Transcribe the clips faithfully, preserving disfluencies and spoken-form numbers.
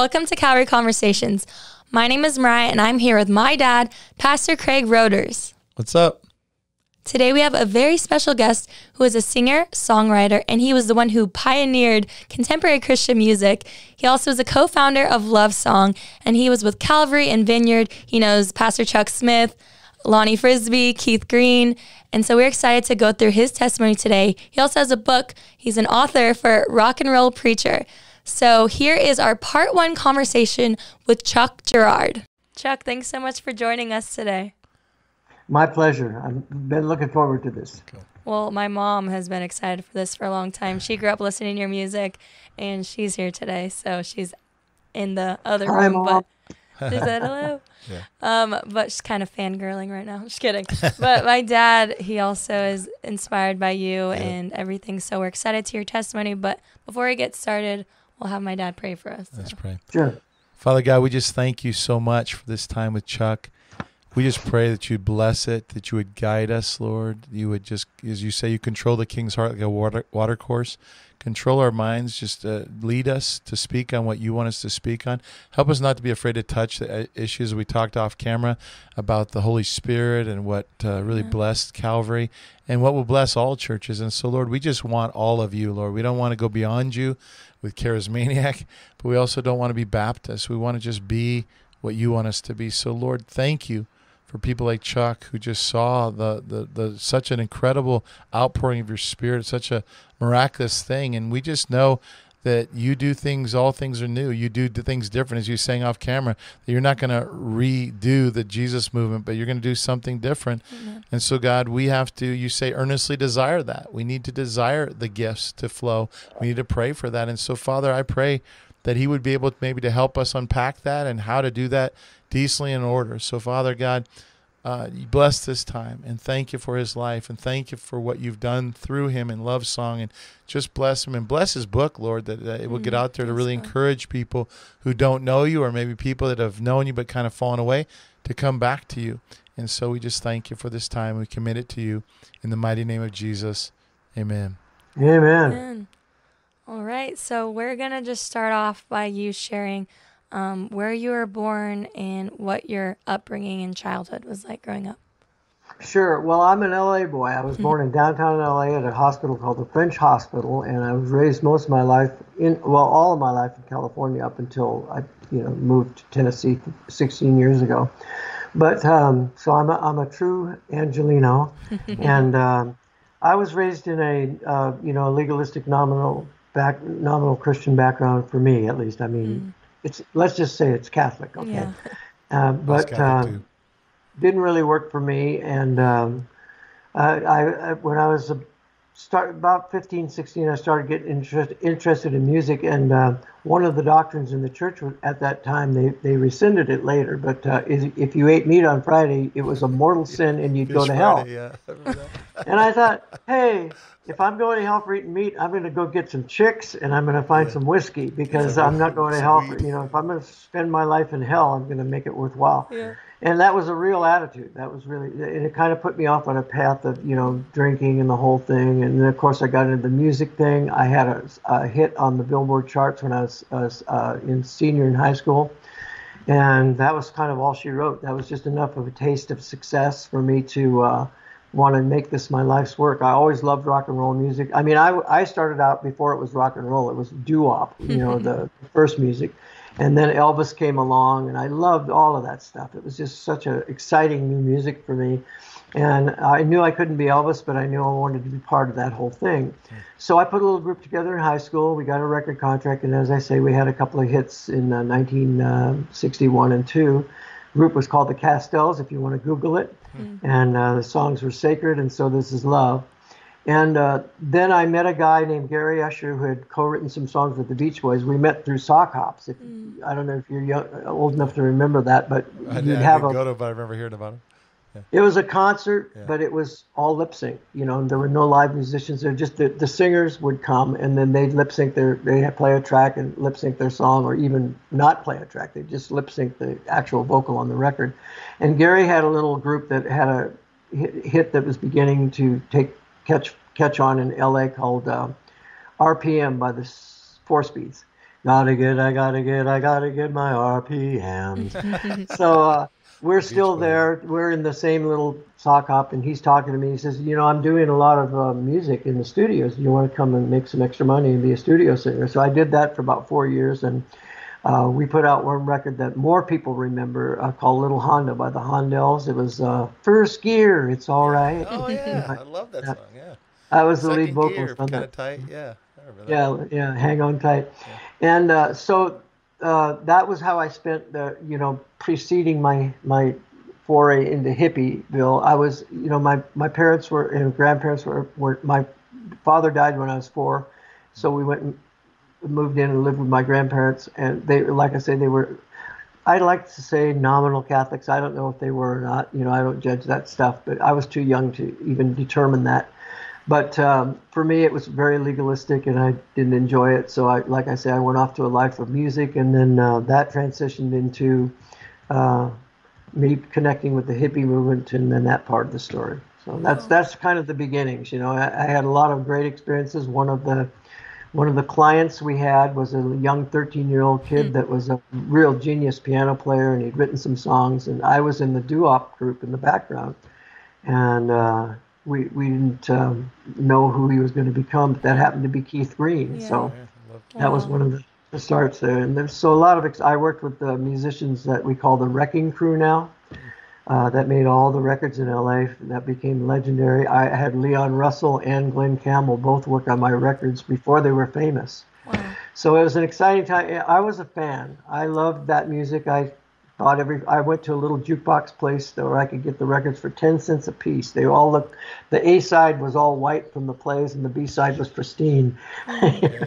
Welcome to Calvary Conversations. My name is Mariah, and I'm here with my dad, Pastor Craig Roters. What's up? Today we have a very special guest who is a singer, songwriter, and he was the one who pioneered contemporary Christian music. He also is a co-founder of Love Song, and he was with Calvary and Vineyard. He knows Pastor Chuck Smith, Lonnie Frisbee, Keith Green, and so we're excited to go through his testimony today. He also has a book. He's an author for Rock and Roll Preacher. So here is our part one conversation with Chuck Girard. Chuck, thanks so much for joining us today. My pleasure. I've been looking forward to this. Well, my mom has been excited for this for a long time. She grew up listening to your music, and she's here today. So she's in the other Hi, room. Mom. But she said hello. Yeah. Um, but she's kind of fangirling right now. I'm just kidding. But my dad, he also is inspired by you yeah. and everything. So we're excited to hear your testimony. But before we get started, we'll have my dad pray for us. So. Let's pray. Sure. Father God, we just thank you so much for this time with Chuck. We just pray that you'd bless it, that you would guide us, Lord. You would just, as you say, you control the king's heart like a water, water course. Control our minds. Just uh, lead us to speak on what you want us to speak on. Help us not to be afraid to touch the issues we talked off camera about the Holy Spirit and what uh, really yeah. blessed Calvary and what will bless all churches. And so, Lord, we just want all of you, Lord. We don't want to go beyond you with Charismaniac, but we also don't want to be Baptist. We want to just be what you want us to be. So, Lord, thank you for people like Chuck who just saw the, the, the such an incredible outpouring of your Spirit, such a miraculous thing. And we just know that you do things, all things are new. You do things different, as you sang off camera, that you're not going to redo the Jesus movement, but you're going to do something different. Mm-hmm. And so, God, we have to, you say, earnestly desire that. We need to desire the gifts to flow. We need to pray for that. And so, Father, I pray that he would be able to maybe to help us unpack that and how to do that decently in order. So, Father God, uh, you bless this time, and thank you for his life, and thank you for what you've done through him in Love Song, and just bless him and bless his book, Lord, that, that it will get out there to really encourage people who don't know you, or maybe people that have known you but kind of fallen away, to come back to you. And so we just thank you for this time. We commit it to you in the mighty name of Jesus. Amen. Amen. Amen. All right, so we're going to just start off by you sharing um, where you were born and what your upbringing and childhood was like growing up. Sure. Well, I'm an L A boy. I was born in downtown L A at a hospital called the French Hospital, and I was raised most of my life, in well, all of my life in California up until I you know, moved to Tennessee sixteen years ago. But um, so I'm a, I'm a true Angelino, and um, I was raised in a uh, you know legalistic nominal Back, nominal Christian background for me, at least. I mean, mm. it's let's just say it's Catholic, okay? Yeah. Uh, but Catholic um, didn't really work for me. And um, I, I, when I was a start, about fifteen, sixteen, I started getting interest, interested in music. And uh, one of the doctrines in the church at that time, they, they rescinded it later. But uh, if you ate meat on Friday, it was a mortal sin and you'd Fish go to Friday, hell. Yeah. And I thought, hey, if I'm going to hell for eating meat, I'm going to go get some chicks and I'm going to find yeah. some whiskey because yeah. I'm not going to hell. For, you know, if I'm going to spend my life in hell, I'm going to make it worthwhile. Yeah. And that was a real attitude. That was really, and it kind of put me off on a path of, you know, drinking and the whole thing. And then, of course, I got into the music thing. I had a, a hit on the Billboard charts when I was, I was uh, in senior in high school. And that was kind of all she wrote. That was just enough of a taste of success for me to uh, want to make this my life's work. I always loved rock and roll music. I mean, I, I started out before it was rock and roll. It was doo-wop, you know, the first music. And then Elvis came along, and I loved all of that stuff. It was just such a exciting new music for me. And I knew I couldn't be Elvis, but I knew I wanted to be part of that whole thing. So I put a little group together in high school. We got a record contract, and as I say, we had a couple of hits in uh, nineteen sixty-one and two. The group was called The Castells, if you want to Google it. Mm-hmm. And uh, the songs were Sacred, and So This Is Love. And uh, then I met a guy named Gary Usher who had co-written some songs with the Beach Boys. We met through sock hops. If, mm. I don't know if you're young, old enough to remember that, but I, you'd I have a. Go to, but I remember hearing about him. Yeah. It was a concert, yeah. but it was all lip sync. You know, and there were no live musicians. There just the, the singers would come, and then they'd lip sync their, they'd play a track and lip sync their song, or even not play a track. They'd just lip sync the actual vocal on the record. And Gary had a little group that had a hit that was beginning to take. Catch catch on in L A called uh, R P M by the Four Speeds, Gotta get, I gotta get, I gotta get my R P Ms. So uh, we're still there. We're in the same little sock hop, and he's talking to me. He says, you know, I'm doing a lot of uh, music in the studios. You want to come and make some extra money and be a studio singer? So I did that for about four years, and uh, we put out one record that more people remember uh, called Little Honda by the Hondells. It was uh, First Gear, It's All Right. Oh, yeah. I love that song, yeah. I was Second the lead vocalist on that. Kind of tight, yeah. Yeah, yeah, hang on tight. Yeah. And uh, so uh, that was how I spent the, you know, preceding my my foray into hippieville. I was, you know, my, my parents were, and grandparents were, were, my father died when I was four. So we went and moved in and lived with my grandparents. And they, like I say, they were, I like to say nominal Catholics. I don't know if they were or not. You know, I don't judge that stuff, but I was too young to even determine that. But um, for me, it was very legalistic, and I didn't enjoy it. So, I, like I said, I went off to a life of music, and then uh, that transitioned into uh, me connecting with the hippie movement, and then that part of the story. So that's that's kind of the beginnings. You know, I, I had a lot of great experiences. One of the one of the clients we had was a young thirteen-year-old kid that was a real genius piano player, and he'd written some songs, and I was in the doo-wop group in the background, and. Uh, We we didn't um, know who he was going to become, but that happened to be Keith Green. Yeah. So yeah, that was one of the, the starts there. And there's so a lot of ex- I worked with the musicians that we call the Wrecking Crew now. Uh, that made all the records in L A that became legendary. I had Leon Russell and Glenn Campbell both work on my records before they were famous. Wow. So it was an exciting time. I was a fan. I loved that music. I. Every, I went to a little jukebox place where I could get the records for ten cents a piece. They all looked, the A-side was all white from the plays, and the B-side was pristine. Yeah, yeah.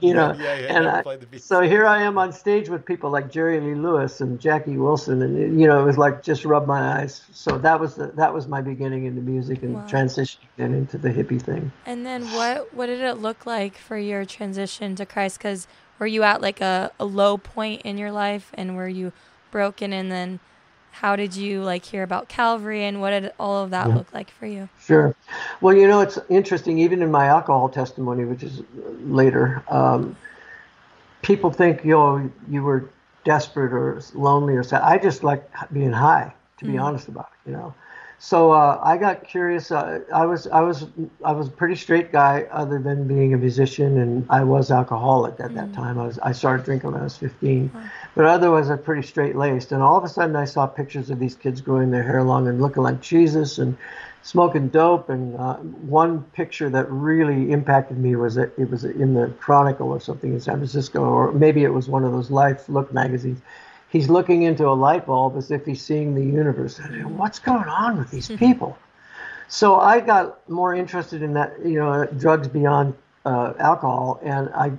You know, yeah, yeah, yeah. And I, I so here I am on stage with people like Jerry Lee Lewis and Jackie Wilson, and it, you know, it was like just rub my eyes. So that was the, that was my beginning into music and wow. transitioning into the hippie thing. And then what what did it look like for your transition to Christ? Because were you at like a, a low point in your life, and were you broken, and then how did you like hear about Calvary, and what did all of that yeah. look like for you? Sure. Well, you know, it's interesting, even in my alcohol testimony, which is later, um, people think, you know, you were desperate or lonely or sad. I just like being high, to be mm-hmm. honest about it, you know. So uh, I got curious. Uh, I was I was I was a pretty straight guy, other than being a musician, and I was alcoholic at mm-hmm. that time. I was I started drinking when I was fifteen, wow. but otherwise I was pretty straight laced. And all of a sudden I saw pictures of these kids growing their hair long and looking like Jesus and smoking dope. And uh, one picture that really impacted me was that it was in the Chronicle or something in San Francisco, or maybe it was one of those Life Look magazines. He's looking into a light bulb as if he's seeing the universe. What's going on with these people? So I got more interested in that, you know, drugs beyond uh, alcohol. And I,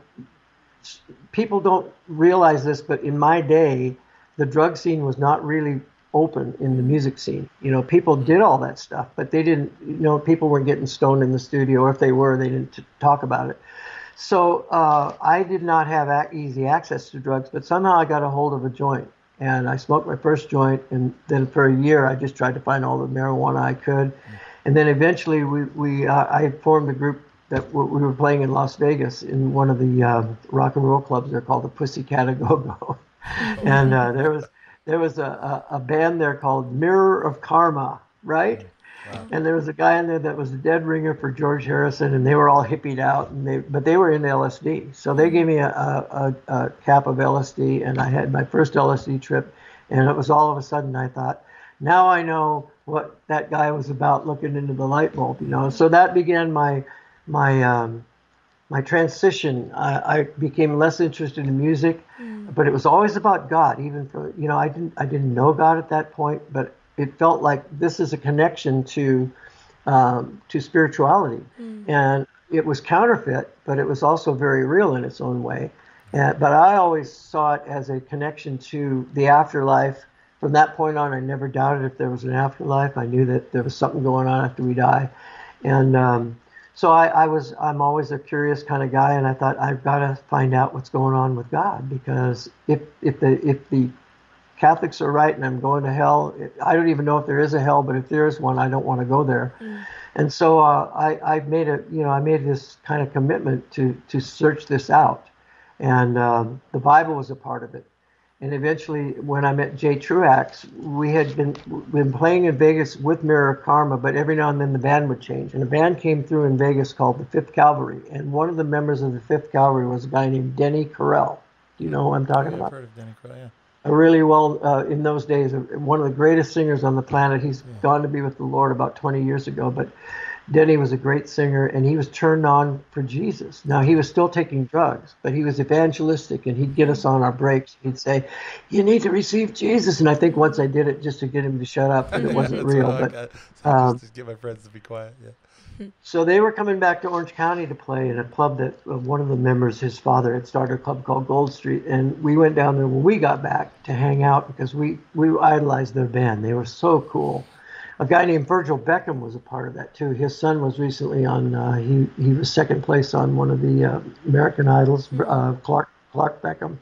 people don't realize this, but in my day, the drug scene was not really open in the music scene. You know, people did all that stuff, but they didn't, you know, people weren't getting stoned in the studio, or if they were, they didn't t- talk about it. So uh, I did not have a- easy access to drugs, but somehow I got a hold of a joint, and I smoked my first joint, and then for a year I just tried to find all the marijuana I could, and then eventually we, we uh, I formed a group that w- we were playing in Las Vegas in one of the uh, rock and roll clubs. They're called the Pussycat A Go Go, and uh, there was there was a, a band there called Mirror of Karma, right? Wow. And there was a guy in there that was a dead ringer for George Harrison, and they were all hippied out, and they but they were into L S D. So they gave me a, a, a cap of L S D, and I had my first L S D trip, and it was all of a sudden I thought, now I know what that guy was about, looking into the light bulb, you know. So that began my my um, my transition. I, I became less interested in music, mm. but it was always about God. Even for you know, I didn't I didn't know God at that point, but it felt like this is a connection to um, to spirituality, mm. and it was counterfeit, but it was also very real in its own way. And, but I always saw it as a connection to the afterlife. From that point on, I never doubted if there was an afterlife. I knew that there was something going on after we die, and um, so I, I was. I'm always a curious kind of guy, and I thought I've got to find out what's going on with God, because if if the if the Catholics are right, and I'm going to hell. I don't even know if there is a hell, but if there is one, I don't want to go there. Mm. And so uh, I, I made a, you know, I made this kind of commitment to to search this out. And um, the Bible was a part of it. And eventually, when I met Jay Truax, we had been been playing in Vegas with Mirror of Karma, but every now and then the band would change. And a band came through in Vegas called the Fifth Calvary. And one of the members of the Fifth Calvary was a guy named Denny Correll. Do you know who I'm talking yeah, about? I've heard of Denny Correll, yeah. A really well, uh, in those days, one of the greatest singers on the planet. He's yeah. gone to be with the Lord about twenty years ago, but Denny was a great singer, and he was turned on for Jesus. Now, he was still taking drugs, but he was evangelistic, and he'd get us on our breaks. He'd say, "You need to receive Jesus." And I think once I did it just to get him to shut up, and it wasn't real. But so um, just to get my friends to be quiet, yeah. So they were coming back to Orange County to play in a club that uh, one of the members, his father, had started a club called Gold Street, and we went down there when we got back to hang out because we, we idolized their band. They were so cool. A guy named Virgil Beckham was a part of that too. His son was recently on, uh, he, he was second place on one of the uh, American Idols, uh, Clark, Clark Beckham.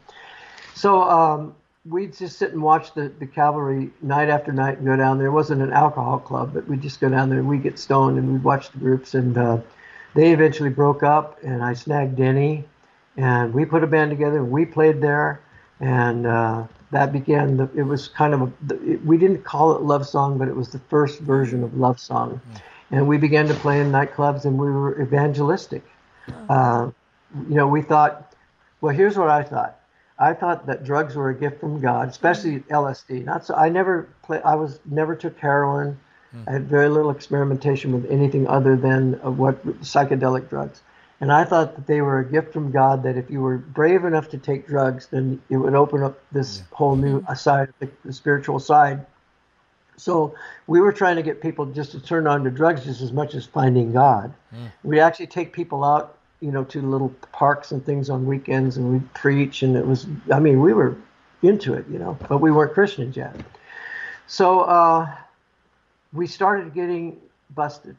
So um, we'd just sit and watch the, the Calvary night after night and go down there. It wasn't an alcohol club, but we'd just go down there and we'd get stoned and we'd watch the groups. And uh, they eventually broke up, and I snagged Denny, and we put a band together and we played there. And uh, that began, the, it was kind of, a, the, it, we didn't call it Love Song, but it was the first version of Love Song. Mm-hmm. And we began to play in nightclubs, and we were evangelistic. Mm-hmm. Uh, you know, we thought, well, here's what I thought. I thought that drugs were a gift from God, especially L S D. Not so. I never play. I was never took heroin. Mm. I had very little experimentation with anything other than uh, what psychedelic drugs. And I thought that they were a gift from God. That if you were brave enough to take drugs, then it would open up this yeah. whole new side, the, the spiritual side. So we were trying to get people just to turn on to drugs just as much as finding God. Mm. We actually take people out, you know, to little parks and things on weekends, and we'd preach, and it was, I mean, we were into it, you know, but we weren't Christians yet. So uh, we started getting busted,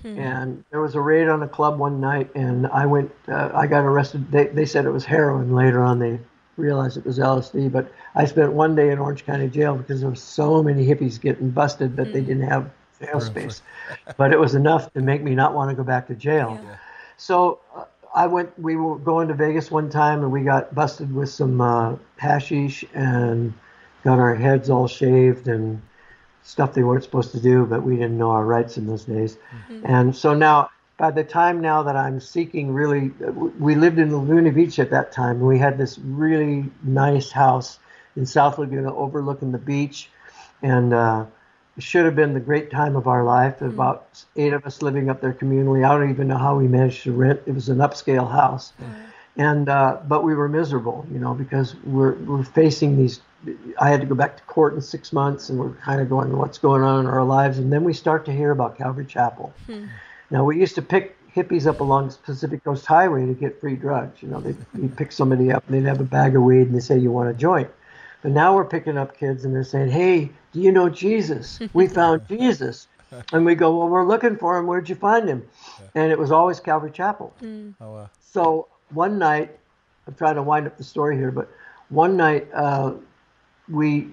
hmm. and there was a raid on a club one night, and I went, uh, I got arrested. They, they said it was heroin. Later on, they realized it was L S D, but I spent one day in Orange County Jail because there were so many hippies getting busted that hmm. they didn't have jail space, but it was enough to make me not want to go back to jail. Yeah. So uh, I went, we were going to Vegas one time, and we got busted with some uh, hashish and got our heads all shaved and stuff they weren't supposed to do, but we didn't know our rights in those days. Mm-hmm. And so now, by the time now that I'm seeking really, we lived in Laguna Beach at that time. We had this really nice house in South Laguna overlooking the beach, and uh it should have been the great time of our life. About mm-hmm. eight of us living up there communally. I don't even know how we managed to rent. It was an upscale house, mm-hmm. and uh, but we were miserable, you know, because we're we're facing these. I had to go back to court in six months, and we're kind of going, what's going on in our lives? And then we start to hear about Calvary Chapel. Mm-hmm. Now we used to pick hippies up along the Pacific Coast Highway to get free drugs. You know, they you'd pick somebody up, and they'd have a bag of weed, and they say, "You want a joint?" But now we're picking up kids, and they're saying, "Hey, do you know Jesus? We found Jesus." And we go, "Well, we're looking for him. Where'd you find him?" Yeah. And it was always Calvary Chapel. Mm. Oh, wow. So one night, I'm trying to wind up the story here, but one night uh, we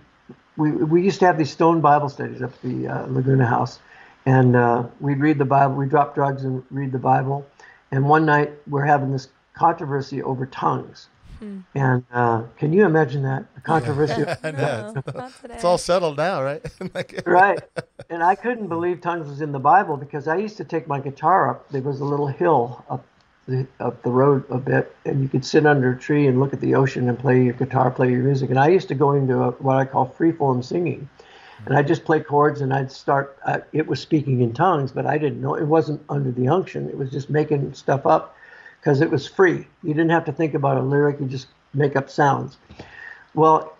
we we used to have these stone Bible studies up at the uh, Laguna House, and uh, we'd read the Bible. We'd drop drugs and read the Bible. And one night we're having this controversy over tongues. Hmm. And uh, can you imagine that? A controversy. Yeah. No, it's, not it's all settled now, right? Right. And I couldn't believe tongues was in the Bible because I used to take my guitar up. There was a little hill up the, up the road a bit, and you could sit under a tree and look at the ocean and play your guitar, play your music. And I used to go into a, what I call freeform singing. Hmm. And I'd just play chords, and I'd start, uh, it was speaking in tongues, but I didn't know. It wasn't under the unction. It was just making stuff up. Because it was free. You didn't have to think about a lyric. You just make up sounds. Well,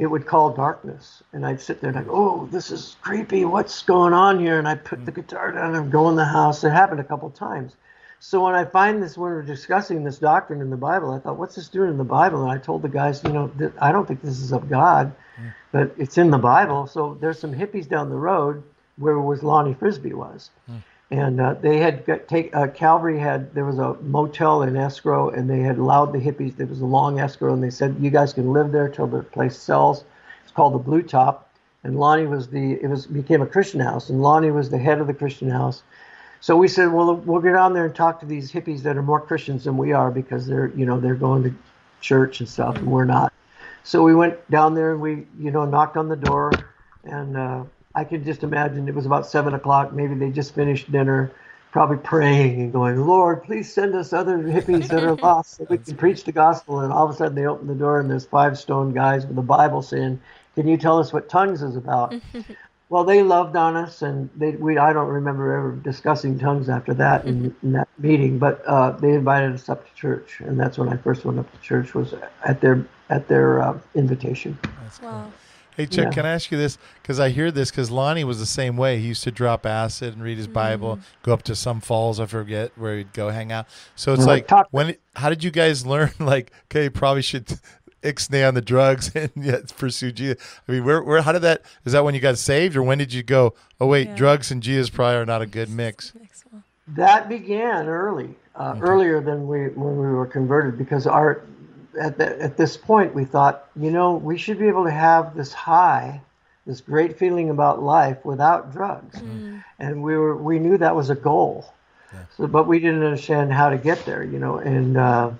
it would call darkness. And I'd sit there and I'd go, "Oh, this is creepy. What's going on here?" And I'd put the guitar down and go in the house. It happened a couple times. So when I find this, when we're discussing this doctrine in the Bible, I thought, what's this doing in the Bible? And I told the guys, you know, th- I don't think this is of God, but it's in the Bible. So there's some hippies down the road where was Lonnie Frisbee was. Mm. And uh, they had got take uh, Calvary had there was a motel in escrow, and they had allowed the hippies. There was a long escrow, and they said, "You guys can live there till the place sells." It's called the Blue Top, and Lonnie was the it was became a Christian house, and Lonnie was the head of the Christian house. So we said, "Well, we'll get down there and talk to these hippies that are more Christians than we are because they're you know they're going to church and stuff, and we're not. So we went down there and we, you know, knocked on the door, and uh, I could just imagine it was about seven o'clock. Maybe they just finished dinner, probably praying and going, Lord, please send us other hippies that are lost so we can preach the gospel. And all of a sudden they open the door and there's five stone guys with a Bible saying, can you tell us what tongues is about? Well, they loved on us, and they, we, I don't remember ever discussing tongues after that in, in that meeting, but uh, they invited us up to church, and that's when I first went up to church, was at their at their uh, invitation. That's cool. Wow. Hey, Chuck, yeah. Can I ask you this? Because I hear this, because Lonnie was the same way. He used to drop acid and read his mm-hmm. Bible, go up to some falls, I forget, where he'd go hang out. So it's like, like when? It, how did you guys learn, like, okay, you probably should... ixnay on the drugs and yet pursue Jesus. I mean, where, where, how did that, is that when you got saved, or when did you go, oh wait, yeah. drugs and Jesus probably are not a good mix? That began early, uh, okay. earlier than we, when we were converted, because our, at the, at this point we thought, you know, we should be able to have this high, this great feeling about life without drugs. Mm-hmm. And we were, we knew that was a goal, yeah. so, but we didn't understand how to get there, you know, and, uh,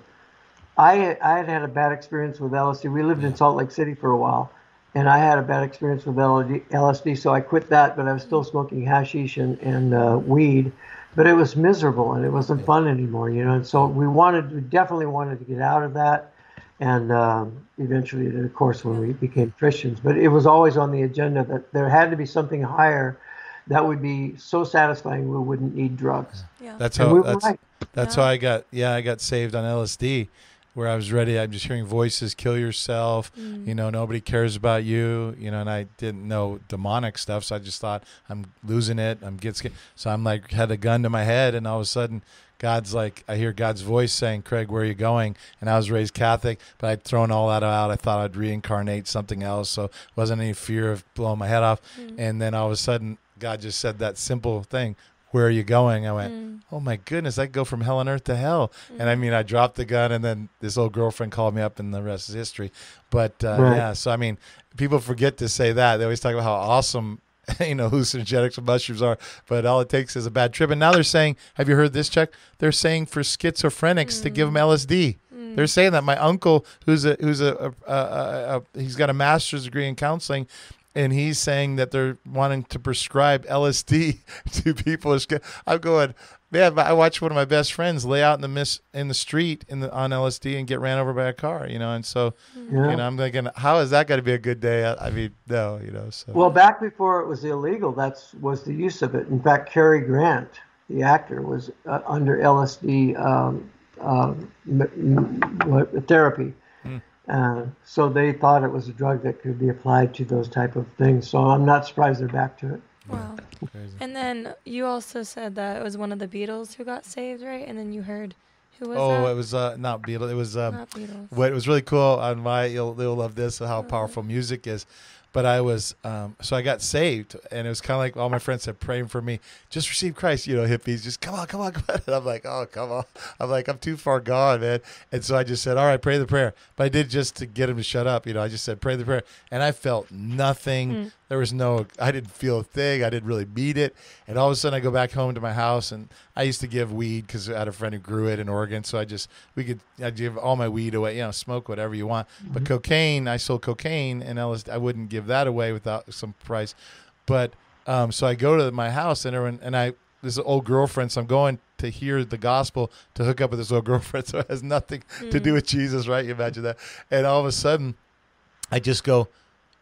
I, I had had a bad experience with L S D. We lived in Salt Lake City for a while, and I had a bad experience with L S D, so I quit that, but I was still smoking hashish and, and uh, weed. But it was miserable, and it wasn't fun anymore, you know. And so we wanted, we definitely wanted to get out of that, and um, eventually, of course, when we became Christians. But it was always on the agenda that there had to be something higher that would be so satisfying we wouldn't need drugs. Yeah. That's how, we that's, right. that's yeah. how I got, yeah, I got saved on L S D. Where I was ready, I'm just hearing voices, kill yourself, mm. you know, nobody cares about you, you know, and I didn't know demonic stuff, so I just thought, I'm losing it, I'm getting scared. So I'm like, had a gun to my head, and all of a sudden, God's like, I hear God's voice saying, Craig, where are you going? And I was raised Catholic, but I'd thrown all that out. I thought I'd reincarnate something else, so wasn't any fear of blowing my head off. Mm. And then all of a sudden, God just said that simple thing, where are you going? I went, mm. oh my goodness, I could go from hell on earth to hell. Mm. And I mean, I dropped the gun, and then this old girlfriend called me up, and the rest is history. But uh, right. yeah, so I mean, people forget to say that. They always talk about how awesome, you know, hallucinogenics and mushrooms are, but all it takes is a bad trip. And now they're saying, have you heard this, Chuck? They're saying for schizophrenics mm. to give them L S D. Mm. They're saying that. My uncle, who's a, who's a, a, a, a, he's got a master's degree in counseling, and he's saying that they're wanting to prescribe L S D to people. I'm going, man, I watched one of my best friends lay out in the miss in the street in the, on L S D and get ran over by a car, you know. And so, yeah. you know, I'm thinking, how is that going to be a good day? I, I mean, no, you know. So. Well, back before it was illegal, that's was the use of it. In fact, Cary Grant, the actor, was uh, under L S D um, um, therapy. Mm. Uh, so they thought it was a drug that could be applied to those type of things. So I'm not surprised they're back to it. Wow. Crazy. And then you also said that it was one of the Beatles who got saved, right? And then you heard who was? Oh, that? it was uh, not Beatles. It was um, not Beatles. What was really cool on my you'll, you'll love this how oh. powerful music is. But I was, um, so I got saved, and it was kind of like all my friends said, praying for me, just receive Christ, you know, hippies, just come on, come on, come on. And I'm like, oh, come on. I'm like, I'm too far gone, man. And so I just said, all right, pray the prayer. But I did just to get him to shut up, you know, I just said, pray the prayer. And I felt nothing. Mm. There was no, I didn't feel a thing. I didn't really beat it. And all of a sudden I go back home to my house, and I used to give weed because I had a friend who grew it in Oregon. So I just, we could, I'd give all my weed away, you know, smoke whatever you want. Mm-hmm. But cocaine, I sold cocaine, and L S D, I wouldn't give that away without some price. But, um, so I go to my house, and everyone, and I, this is an old girlfriend, so I'm going to hear the gospel to hook up with this old girlfriend. So it has nothing mm-hmm. to do with Jesus, right? You imagine that. And all of a sudden I just go,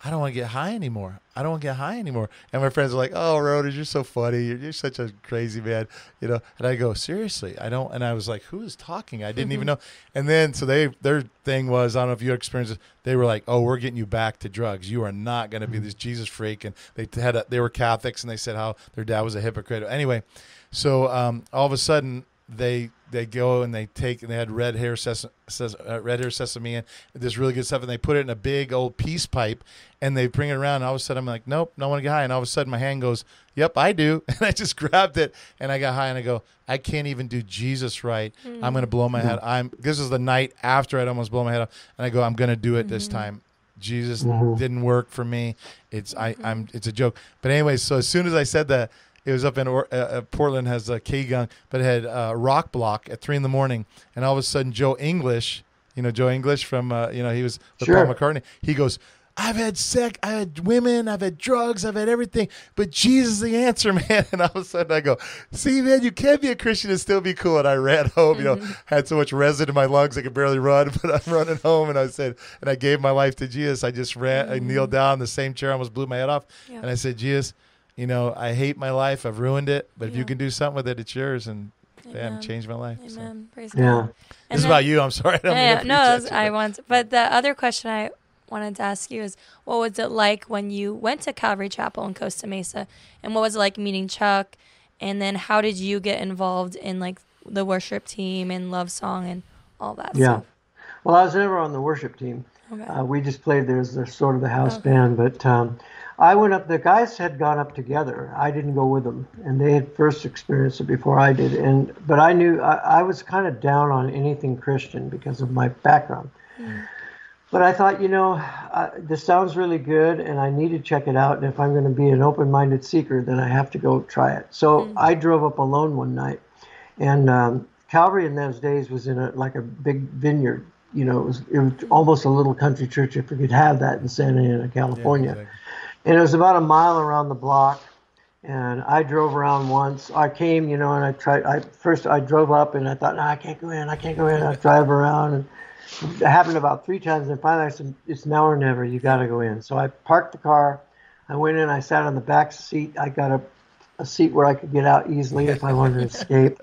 I don't want to get high anymore. I don't want to get high anymore. And my friends are like, oh, Roters, you're so funny. You're, you're such a crazy man, you know. And I go, seriously, I don't. And I was like, who is talking? I didn't mm-hmm. even know. And then, so they, their thing was, I don't know if you experienced this, they were like, oh, we're getting you back to drugs. You are not going to be this Jesus freak. And they had, a, they were Catholics, and they said how their dad was a hypocrite. Anyway, so um, all of a sudden, they they go and they take and they had red hair ses ses uh, red hair sesame and this really good stuff, and they put it in a big old peace pipe, and they bring it around, and all of a sudden I'm like, nope, no one get high. And all of a sudden my hand goes, yep, I do. And I just grabbed it, and I got high, and I go, I can't even do Jesus right. Mm-hmm. I'm gonna blow my mm-hmm. head. I'm this is the night after I'd almost blow my head off, and I go, I'm gonna do it mm-hmm. this time. Jesus mm-hmm. didn't work for me. It's I I'm it's a joke. But anyway, so as soon as I said that. It was up in uh, Portland, has a K-Gung, but it had a uh, rock block at three in the morning. And all of a sudden, Joe English you know, Joe English from, uh, you know, he was with sure. Paul McCartney. He goes, I've had sex, I had women, I've had drugs, I've had everything, but Jesus is the answer, man. And all of a sudden I go, see, man, you can be a Christian and still be cool. And I ran home, mm-hmm. you know, had so much resin in my lungs I could barely run, but I'm running home. And I said, and I gave my life to Jesus. I just ran, mm-hmm. I kneeled down, the same chair, I almost blew my head off. Yeah. And I said, Jesus, you know, I hate my life, I've ruined it, but yeah. if you can do something with it, it's yours. And bam, changed my life. Amen. So. Praise yeah. God. And this then, is about you, I'm sorry. I don't yeah, mean no, I, was, you, I want, but the other question I wanted to ask you is, what was it like when you went to Calvary Chapel in Costa Mesa, and what was it like meeting Chuck, and then how did you get involved in like the worship team and Love Song and all that yeah stuff? Well, I was never on the worship team. Okay. Uh, we just played there as sort of the house okay. band, but um, I went up, the guys had gone up together. I didn't go with them, and they had first experienced it before I did. And but I knew, I, I was kind of down on anything Christian because of my background. Mm. But I thought, you know, uh, this sounds really good, and I need to check it out. And if I'm going to be an open-minded seeker, then I have to go try it. So mm-hmm. I drove up alone one night, and um, Calvary in those days was in a, like a big vineyard. You know, it was, it was almost a little country church, if we could have that in Santa Ana, California. Yeah, exactly. And it was about a mile around the block, and I drove around once. I came, you know, and I tried. I first I drove up, and I thought, no, I can't go in. I can't go in. I drive around, and it happened about three times, and finally I said, it's now or never, you got to go in. So I parked the car, I went in, I sat on the back seat, I got a, a seat where I could get out easily if I wanted to escape.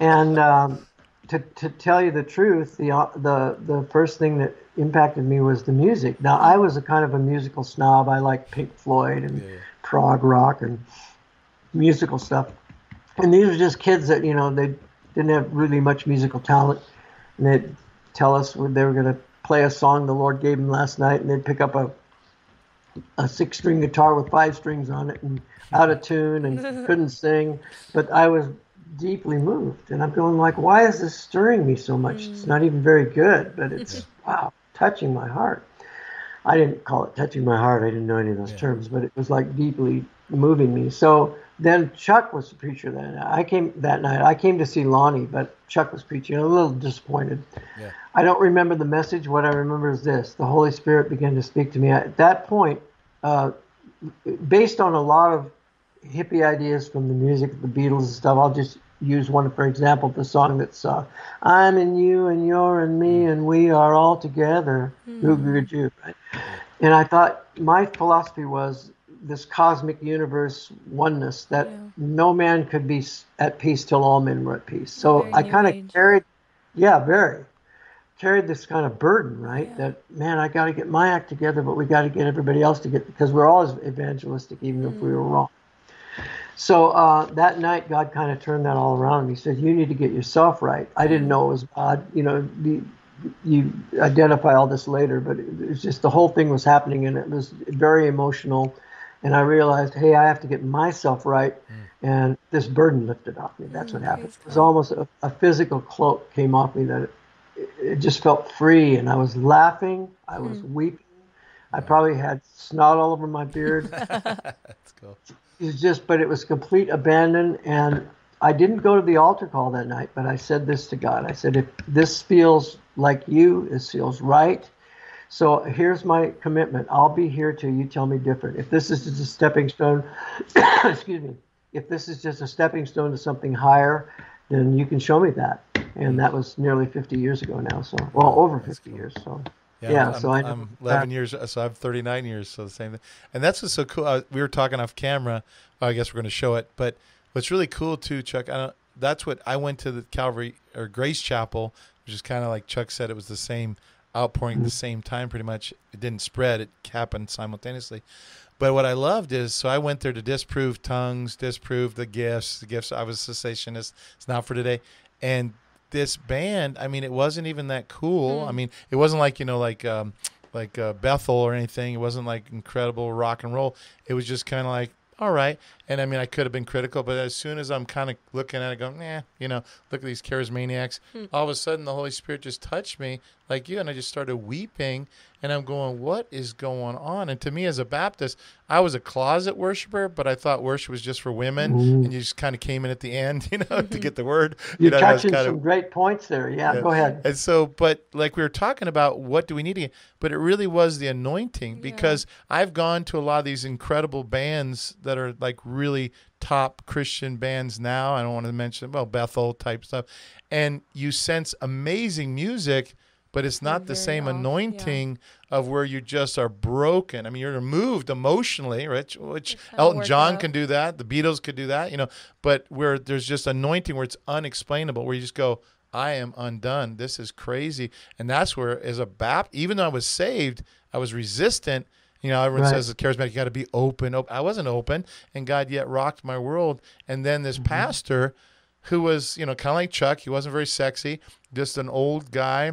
And um, to, to tell you the truth, the, the, the first thing that impacted me was the music. Now, I was a kind of a musical snob. I liked Pink Floyd and yeah. prog rock and musical stuff. And these were just kids that, you know, they didn't have really much musical talent, and they'd tell us when they were going to play a song the Lord gave them last night, and they'd pick up a a six-string guitar with five strings on it and out of tune and couldn't sing. But I was deeply moved, and I'm going like, why is this stirring me so much? Mm. It's not even very good, but it's, wow, touching my heart. I didn't call it touching my heart. I didn't know any of those yeah. terms, but it was like deeply moving me. So then Chuck was the preacher that night. I came that night. I came to see Lonnie, but Chuck was preaching. I'm a little disappointed. Yeah. I don't remember the message. What I remember is this: the Holy Spirit began to speak to me. At that point, uh, based on a lot of hippie ideas from the music, the Beatles and stuff, I'll just use one for example, the song that's uh, "I'm in you and you're in me and we are all together." Mm. Right? And I thought my philosophy was this cosmic universe oneness, that yeah. no man could be at peace till all men were at peace. So very I kind of carried, yeah, very, carried this kind of burden, right? Yeah. That, man, I got to get my act together, but we got to get everybody else to get, because we're always evangelistic, even mm. if we were wrong. So uh, that night, God kind of turned that all around. He said, you need to get yourself right. I didn't know it was God, you know, the, you identify all this later, but it was just, the whole thing was happening, and it was very emotional. And I realized, hey, I have to get myself right. Mm. And this burden lifted off me. That's mm, what happened. It was almost a, a physical cloak came off me, that it, it just felt free. And I was laughing. I was mm. weeping. I probably had snot all over my beard. That's cool. It was just, but it was complete abandon. And I didn't go to the altar call that night, but I said this to God. I said, if this feels like you, this feels right. So here's my commitment. I'll be here till you tell me different. If this is just a stepping stone, excuse me, if this is just a stepping stone to something higher, then you can show me that. And that was nearly fifty years ago now. So, well, over fifty cool. years. So, yeah. yeah I'm, so I I'm eleven that. years. So I'm thirty-nine years. So the same thing. And that's what's so cool. Uh, we were talking off camera. I guess we're going to show it. But what's really cool too, Chuck, I don't, that's what I went to the Calvary or Grace Chapel, which is kind of like Chuck said, it was the same outpouring at the same time, pretty much. It didn't spread, it happened simultaneously. But what I loved is, so I went there to disprove tongues, disprove the gifts, the gifts. I was a cessationist, it's not for today. And this band, I mean, it wasn't even that cool. Mm. I mean, it wasn't like, you know, like um, like uh, Bethel or anything. It wasn't like incredible rock and roll. It was just kind of like, all right. And I mean, I could have been critical, but as soon as I'm kind of looking at it going, nah, you know, look at these charismaniacs, mm. all of a sudden the Holy Spirit just touched me like you, and I just started weeping. And I'm going, what is going on? And to me as a Baptist, I was a closet worshiper, but I thought worship was just for women. Mm-hmm. And you just kind of came in at the end, you know, mm-hmm. to get the word. You're you know, touching kind some of, great points there. Yeah, yeah, go ahead. And so, but like we were talking about, what do we need again? But it really was the anointing, yeah. because I've gone to a lot of these incredible bands that are like really top Christian bands now. I don't want to mention, well, Bethel type stuff. And you sense amazing music, but it's not the same off. anointing yeah. of where you just are broken. I mean, you're removed emotionally, which, which Elton John out. can do that. The Beatles could do that, you know, but where there's just anointing where it's unexplainable, where you just go, I am undone. This is crazy. And that's where as a Baptist, even though I was saved, I was resistant. You know, everyone right. says the charismatic, you got to be open, open. I wasn't open, and God yet rocked my world. And then this mm-hmm. pastor who was, you know, kind of like Chuck, he wasn't very sexy, just an old guy.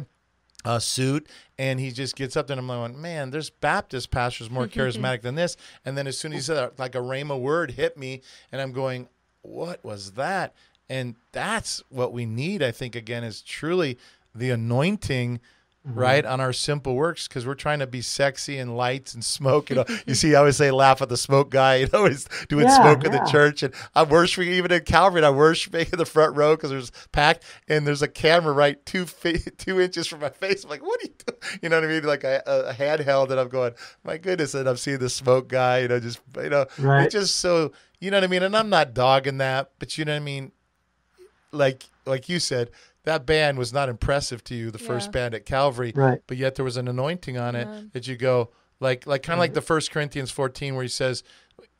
A suit, and he just gets up there, and I'm like, man, there's Baptist pastors more charismatic than this. And then as soon as he said that, like a rhema word hit me, and I'm going, what was that? And that's what we need, I think, again, is truly the anointing, mm-hmm. right, on our simple works, because we're trying to be sexy and lights and smoke. You know, you see, I always say, laugh at the smoke guy. You know, he's doing yeah, smoke yeah. in the church, and I'm worshiping even at Calvary. And I'm worshiping in the front row because there's packed, and there's a camera right two two inches from my face. I'm like, what are you doing? You know what I mean? Like a, a handheld, and I'm going, my goodness, and I'm seeing the smoke guy. You know, just you know, right. it's just so you know what I mean. And I'm not dogging that, but you know what I mean. Like like you said. That band was not impressive to you, the yeah. first band at Calvary, right. but yet there was an anointing on it yeah. that you go, like, like kind of like the First Corinthians fourteen where he says,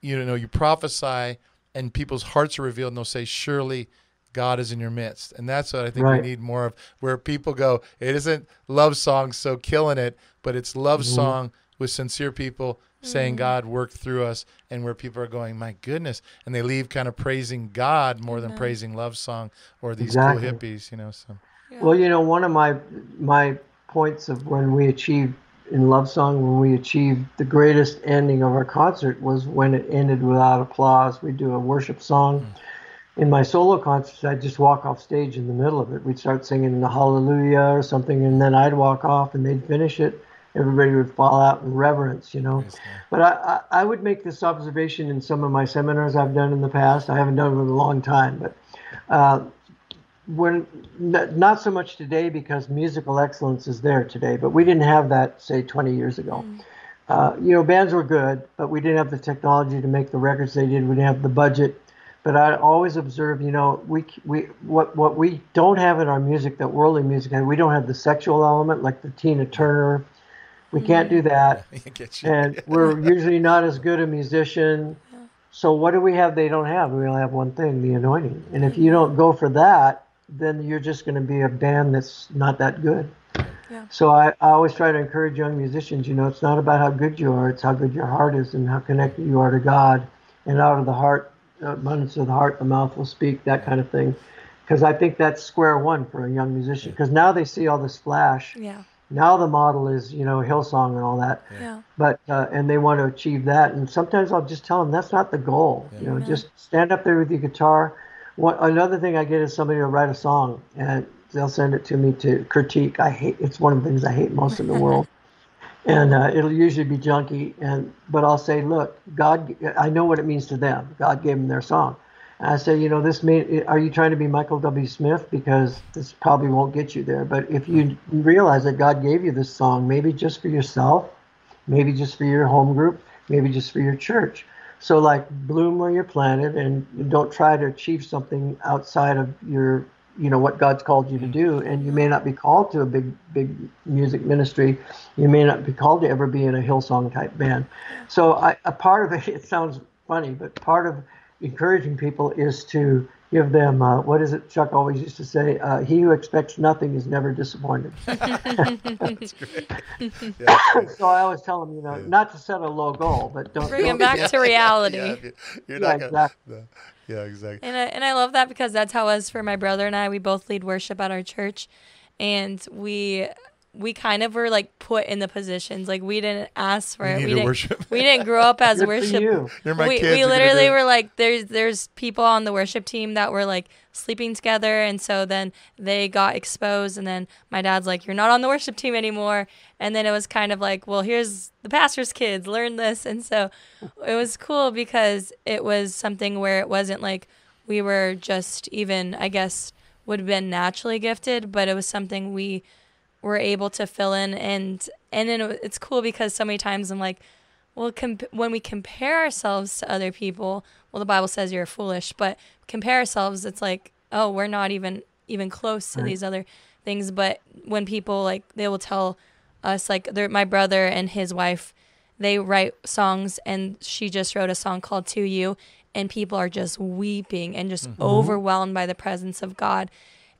you know, you prophesy and people's hearts are revealed and they'll say, surely God is in your midst. And that's what I think right. we need more of, where people go, it isn't love song so killing it, but it's love mm-hmm. song with sincere people saying God worked through us, and where people are going, my goodness, and they leave kind of praising God more than yeah. praising Love Song or these exactly. cool hippies, you know. So, yeah. well, you know, one of my my points of when we achieved in Love Song, when we achieved the greatest ending of our concert, was when it ended without applause. We do a worship song. Mm. In my solo concerts, I'd just walk off stage in the middle of it. We'd start singing the Hallelujah or something, and then I'd walk off, and they'd finish it. Everybody would fall out in reverence, you know. But I, I, I would make this observation in some of my seminars I've done in the past. I haven't done it in a long time, but uh, when not so much today, because musical excellence is there today, but we didn't have that, say, twenty years ago. Mm. Uh, you know, bands were good, but we didn't have the technology to make the records they did. We didn't have the budget. But I always observe, you know, we we what what we don't have in our music, that worldly music, we don't have the sexual element like the Tina Turner. We can't do that, and we're usually not as good a musician. So what do we have they don't have? We only have one thing, the anointing. And if you don't go for that, then you're just going to be a band that's not that good. Yeah. So I, I always try to encourage young musicians, you know, it's not about how good you are, it's how good your heart is and how connected you are to God. And out of the heart, abundance of the heart, the mouth will speak, that kind of thing. Because I think that's square one for a young musician, because now they see all this flash. Yeah. Now the model is, you know, Hillsong and all that, yeah. but uh, and they want to achieve that. And sometimes I'll just tell them that's not the goal. Yeah. You know, yeah. just stand up there with your guitar. One, another thing I get is somebody will write a song and they'll send it to me to critique. I hate it's one of the things I hate most in the world, and uh, it'll usually be junky. And but I'll say, look, God, I know what it means to them. God gave them their song. And I say, you know, this may, are you trying to be Michael W. Smith? Because this probably won't get you there. But if you realize that God gave you this song, maybe just for yourself, maybe just for your home group, maybe just for your church. So, like, bloom where you're planted, and don't try to achieve something outside of your, you know, what God's called you to do. And you may not be called to a big, big music ministry. You may not be called to ever be in a Hillsong type band. So I, a part of it, it sounds funny, but part of encouraging people is to give them, uh, what is it Chuck always used to say, uh, he who expects nothing is never disappointed. That's great. So I always tell them, you know, yeah. not to set a low goal, but don't bring them back to reality. Yeah, yeah. You're not yeah, gonna, exactly. No. Yeah, exactly. And I, and I love that, because that's how it was for my brother and I. We both lead worship at our church, and we we kind of were like put in the positions. Like we didn't ask for it. We didn't, worship. we didn't grow up as worship. You. You're my we, kids. We literally were like, there's, there's people on the worship team that were like sleeping together. And so then they got exposed. And then my dad's like, you're not on the worship team anymore. And then it was kind of like, well, here's the pastor's kids, learn this. And so it was cool because it was something where it wasn't like we were just even, I guess, would have been naturally gifted, but it was something we were able to fill in. And and then it, it's cool because so many times I'm like, well, comp when we compare ourselves to other people, well, the Bible says you're foolish, but compare ourselves, it's like, oh, we're not even even close to right. these other things. But when people, like, they will tell us, like, my brother and his wife, they write songs, and she just wrote a song called To You, and people are just weeping and just mm-hmm. overwhelmed by the presence of God.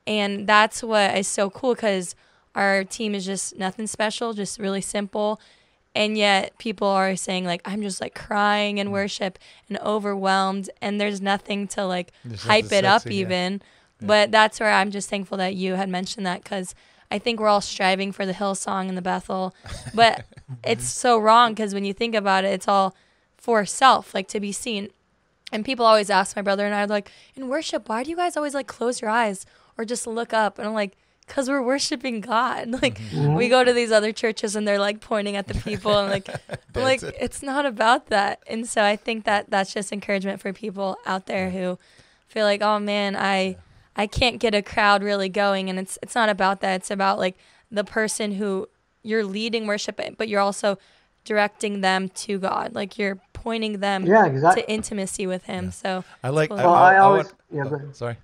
And that's what is so cool, because our team is just nothing special, just really simple. And yet people are saying, like, I'm just like crying in worship and overwhelmed, and there's nothing to like this hype it up even. Yeah. Yeah. But that's where I'm just thankful that you had mentioned that, because I think we're all striving for the Hillsong and the Bethel. But it's so wrong, because when you think about it, it's all for self, like to be seen. And people always ask my brother and I, like, in worship, why do you guys always like close your eyes or just look up? And I'm like, because we're worshiping God. Like, mm-hmm. we go to these other churches and they're like pointing at the people and like, like it. it's not about that. And so I think that that's just encouragement for people out there who feel like, oh man, I I can't get a crowd really going. And it's it's not about that. It's about like the person who you're leading worship, but you're also directing them to God. Like you're pointing them yeah, exactly. to intimacy with Him. Yeah. So I like. Well, I, I, I always. I would, yeah, oh, sorry.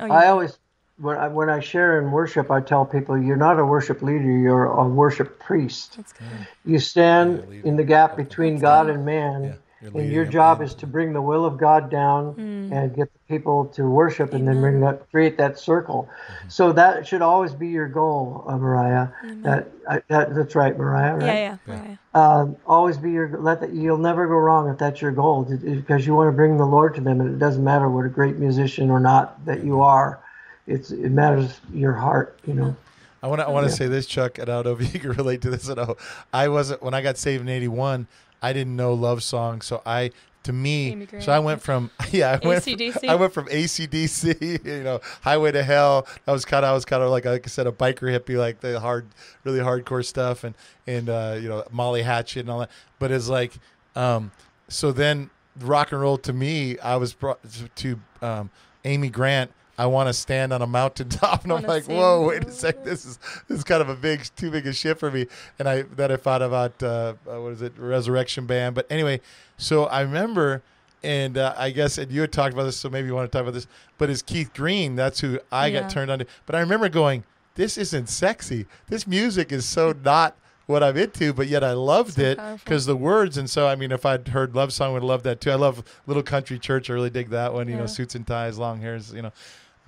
Oh, I yeah. always. When I, when I share in worship, I tell people, you're not a worship leader, you're a worship priest. That's good. You stand in the gap between God and man, yeah, and your job is to bring the will of God down mm. and get the people to worship Amen. and then bring that, create that circle. Mm-hmm. So that should always be your goal, uh, Mariah. That, I, that That's right, Mariah, right? Yeah, yeah. yeah. Um, always be your, let the, you'll never go wrong if that's your goal, because you want to bring the Lord to them, and it doesn't matter what a great musician or not that you are. It's, it matters your heart, you know. I want to I want to yeah. say this, Chuck, and I don't know if you can relate to this at all. I wasn't when I got saved in eighty-one. I didn't know Love Song, so I to me, so I went from yeah, I went from, I went from A C D C, you know, Highway to Hell. I was kind of I was kind of like like I said, a biker hippie, like the hard, really hardcore stuff, and and uh, you know, Molly Hatchet and all that. But it's like, um, so then rock and roll to me, I was brought to um, Amy Grant. I want to stand on a mountaintop, and I'm like, sing. whoa, wait a sec, this is this is kind of a big, too big a shift for me. And I then I thought about uh, what is it, Resurrection Band. But anyway, so I remember, and uh, I guess, and you had talked about this, so maybe you want to talk about this. But it's Keith Green, that's who I yeah. got turned on to. But I remember going, this isn't sexy. This music is so not what I'm into, but yet I loved so it because the words. And so, I mean, if I'd heard Love Song, I would love that too. I love Little Country Church. I really dig that one. You yeah. know, suits and ties, long hairs, you know.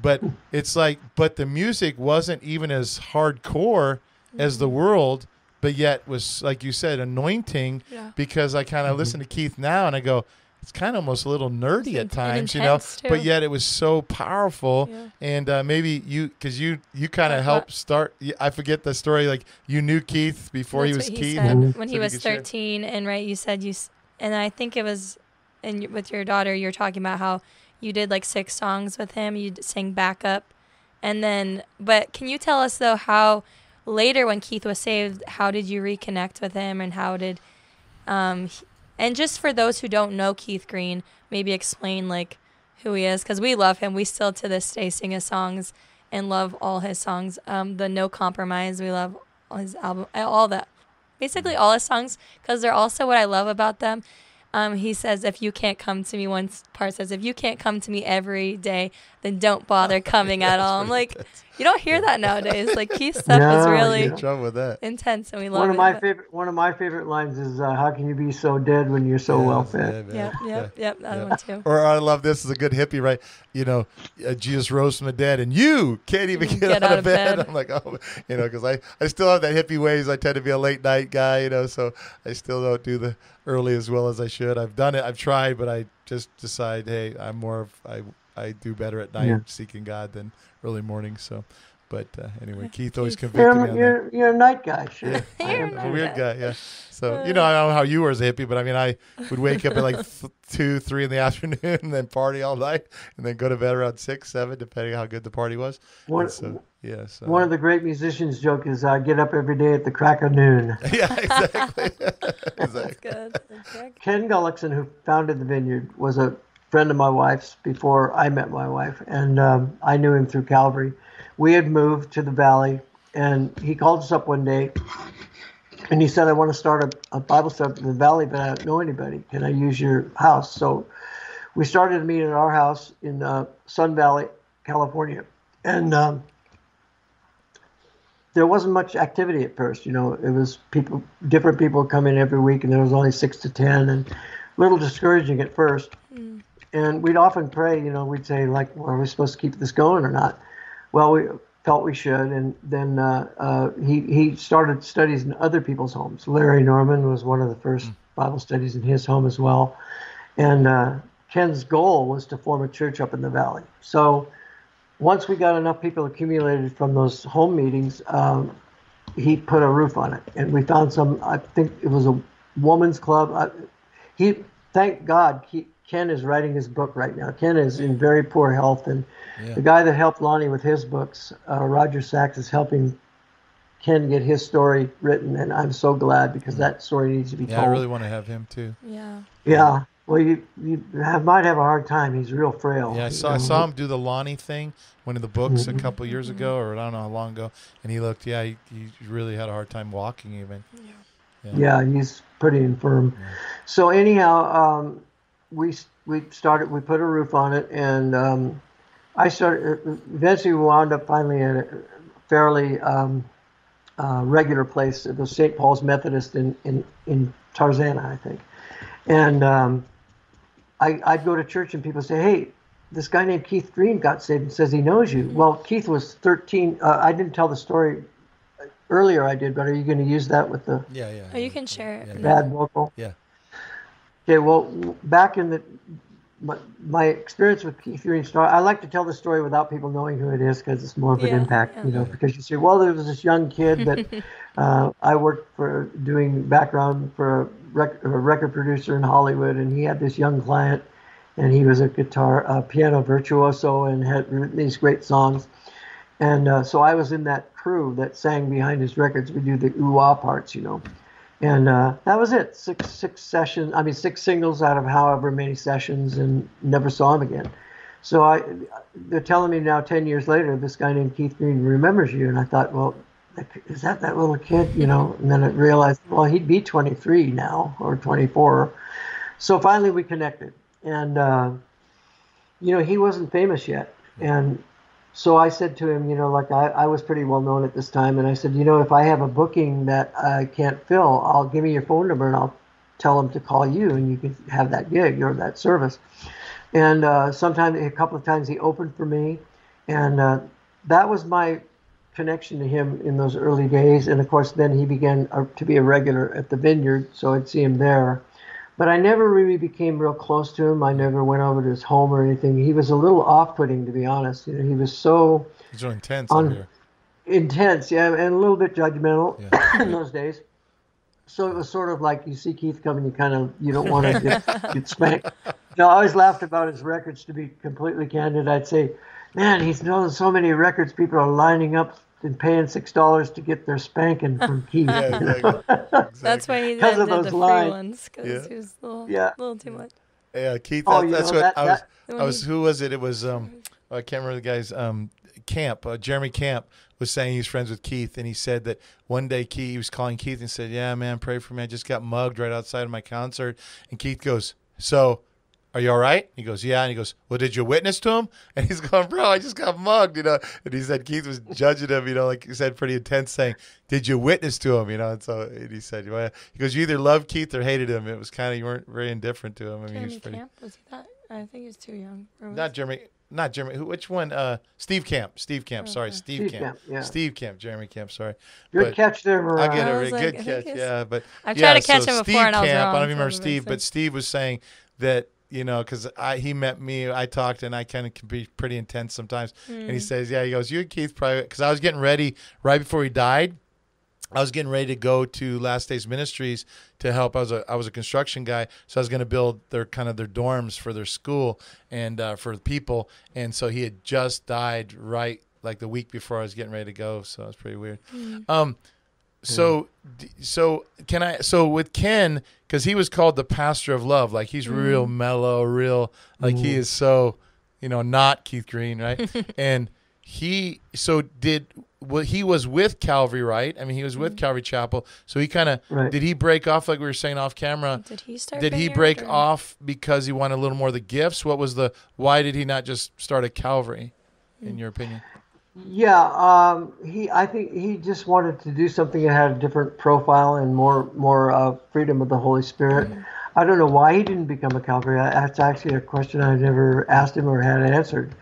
But it's like, but the music wasn't even as hardcore mm-hmm. as the world, but yet was, like you said, anointing yeah. because I kind of mm-hmm. listen to Keith now and I go, it's kind of almost a little nerdy at times, you know, too. But yet it was so powerful. Yeah. And uh, maybe you, because you, you kind of helped start, I forget the story, like you knew Keith before That's he was Keith. He when so he was thirteen share. and right, you said you, and I think it was and with your daughter, you were talking about how you did like six songs with him. You sang backup. And then, but can you tell us though how later when Keith was saved, how did you reconnect with him and how did, um, he, and just for those who don't know Keith Green, maybe explain like who he is, because we love him. We still to this day sing his songs and love all his songs. Um, the No Compromise, we love all his album, all that, basically all his songs, because they're also what I love about them. Um, he says, if you can't come to me, one part says, if you can't come to me every day, then don't bother coming yeah, at all. I'm like, you don't hear that nowadays. Like, Keith's stuff no, is really with that. intense, and we love one of it, my but... favorite. One of my favorite lines is, uh, how can you be so dead when you're so yeah, well fed? Yeah, yeah, yeah, yeah, that yeah. one too. Or I love this, is a good hippie, right? You know, uh, Jesus rose from the dead, and you can't even get, get out, out of bed. bed. I'm like, oh, you know, because I, I still have that hippie ways. I tend to be a late night guy, you know, so I still don't do the early as well as I should. I've done it. I've tried, but I just decide, hey, I'm more of I I do better at night yeah. seeking God than early morning. So, But uh, anyway, Keith always convicted me on that. You're a night guy, sure. I'm a weird guy, yeah. So, you know, I don't know how you were as a hippie, but I mean, I would wake up at like th two, three in the afternoon and then party all night and then go to bed around six, seven, depending on how good the party was. One, so, yeah, so. One of the great musicians' joke is, I get up every day at the crack of noon. Yeah, exactly. Exactly. That's good. Exactly. Kenn Gulliksen, who founded the Vineyard, was a friend of my wife's before I met my wife, and um, I knew him through Calvary. We had moved to the valley, and he called us up one day, and he said, I want to start a, a Bible study in the valley, but I don't know anybody. Can I use your house? So we started a meeting at our house in uh, Sun Valley, California. And um, there wasn't much activity at first. You know, it was people, different people come in every week, and there was only six to ten, and a little discouraging at first. Mm. And we'd often pray, you know, we'd say, like, well, are we supposed to keep this going or not? Well, we felt we should, and then uh, uh, he, he started studies in other people's homes. Larry Norman was one of the first mm. Bible studies in his home as well, and uh, Kenn's goal was to form a church up in the valley. So once we got enough people accumulated from those home meetings, um, he put a roof on it, and we found some, I think it was a woman's club. I, he, thank God, he, Kenn is writing his book right now. Kenn is in very poor health, and yeah. the guy that helped Lonnie with his books, uh, Roger Sachs, is helping Kenn get his story written, and I'm so glad because that story needs to be yeah, told. Yeah, I really want to have him too. Yeah. Yeah. Well, you you have, might have a hard time. He's real frail. Yeah, I saw, I saw him do the Lonnie thing, one of the books mm-hmm. a couple years mm-hmm. ago, or I don't know how long ago, and he looked, yeah, he, he really had a hard time walking even. Yeah, yeah, yeah he's pretty infirm. Yeah. So anyhow... Um, We we started. We put a roof on it, and um, I started. Eventually, we wound up finally at a fairly um, uh, regular place. It was Saint Paul's Methodist in in, in Tarzana, I think. And um, I, I'd go to church, and people say, "Hey, this guy named Keith Green got saved and says he knows you." Well, Keith was thirteen. Uh, I didn't tell the story earlier. I did, but are you going to use that with the? Yeah, yeah. Oh, you can share it. Bad vocal. Yeah. Okay, well, back in the my, my experience with Keith Green, I like to tell the story without people knowing who it is because it's more of an yeah, impact, yeah. you know, because you say, well, there was this young kid that uh, I worked for doing background for a, rec a record producer in Hollywood, and he had this young client, and he was a guitar, a piano virtuoso, and had written these great songs. And uh, so I was in that crew that sang behind his records. We do the ooh-ah parts, you know. And uh, that was it. Six, six sessions. I mean, six singles out of however many sessions, and never saw him again. So I, they're telling me now, ten years later, this guy named Keith Green remembers you. And I thought, well, is that that little kid? You know. And then I realized, well, he'd be twenty-three now or twenty-four. So finally, we connected, and uh, you know, he wasn't famous yet, and. So I said to him, you know, like I, I was pretty well known at this time. And I said, you know, if I have a booking that I can't fill, I'll give me your phone number and I'll tell them to call you and you can have that gig or that service. And uh, sometimes, a couple of times he opened for me. And uh, that was my connection to him in those early days. And of course, then he began to be a regular at the Vineyard. So I'd see him there. But I never really became real close to him. I never went over to his home or anything. He was a little off-putting, to be honest. You know, he was so He's so intense on, here. Intense, yeah, and a little bit judgmental yeah. in those days. So it was sort of like you see Keith coming, you kind of you don't want to get, get spanked. No, I always laughed about his records. To be completely candid, I'd say, man, he's known so many records. People are lining up and paying six dollars to get their spanking from Keith. Yeah, exactly. Exactly. That's why he did the free ones because yeah. he was a little, yeah. little too much. Yeah, Keith. That, oh, that's know, what that, I was. That, I was. He, who was it? It was. Um, I can't remember the guy's. Um, Camp. Uh, Jeremy Camp was saying he's friends with Keith, and he said that one day Keith he was calling Keith and said, "Yeah, man, pray for me. I just got mugged right outside of my concert." And Keith goes, "So, are you all right?" He goes, "Yeah." And he goes, "Well, did you witness to him?" And he's going, "Bro, I just got mugged," you know. And he said Keith was judging him, you know, like he said, pretty intense, saying, "Did you witness to him?" You know. And so and he said, well, he goes, "You either loved Keith or hated him." It was kind of you weren't very indifferent to him. I mean, Jeremy he was pretty. Camp? Was he that? I think he was too young. Was not Jeremy. Not Jeremy. Who? Which one? Uh, Steve Camp. Steve Camp. Okay. Sorry, Steve, Steve Camp. Camp yeah. Steve Camp. Jeremy Camp. Sorry. Good but catch there, Mariah. I get it. Like, good catch. Yeah, but I tried yeah, to catch so him before, Steve and I was Camp, wrong. I don't even remember Steve, but Steve was saying that you know, because I he met me, I talked, and I kind of can be pretty intense sometimes. Mm. And he says, yeah, he goes, you and Keith probably, because I was getting ready right before he died. I was getting ready to go to Last Days Ministries to help. I was a I was a construction guy, so I was going to build their kind of their dorms for their school and uh, for people. And so he had just died right like the week before I was getting ready to go. So it was pretty weird. Mm. Um, so mm. so can I? So with Ken, because he was called the pastor of love, like he's mm. real mellow, real like mm. he is so, you know, not Keith Green, right? and he so did. Well, he was with Calvary, right? I mean, he was with Calvary Chapel. So he kind of, right. did he break off, like we were saying off camera? Did he start Did he break or? off because he wanted a little more of the gifts? What was the, why did he not just start at Calvary, in your opinion? Yeah, um, he. I think he just wanted to do something that had a different profile and more more uh, freedom of the Holy Spirit. Mm-hmm. I don't know why he didn't become a Calvary. That's actually a question I never asked him or had answered.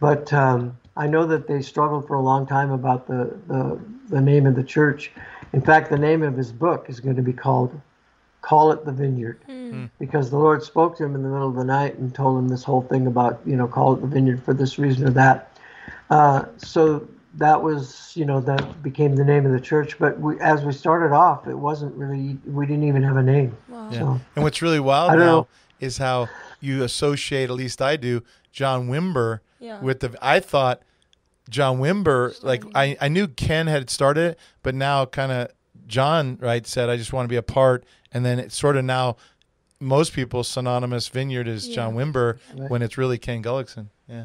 But... Um, I know that they struggled for a long time about the, the the name of the church. In fact, the name of his book is going to be called Call It the Vineyard, mm. because the Lord spoke to him in the middle of the night and told him this whole thing about, you know, call it the vineyard for this reason or that. Uh, so that was, you know, that became the name of the church. But we, as we started off, it wasn't really, we didn't even have a name. Wow. Yeah. So, and what's really wild now know. is how you associate, at least I do, John Wimber yeah. with the, I thought, John Wimber, like I, I knew Ken had started it, but now kind of John, right, said, I just want to be a part. And then it's sort of now most people's synonymous Vineyard is yeah. John Wimber right. when it's really Kenn Gulliksen. Yeah,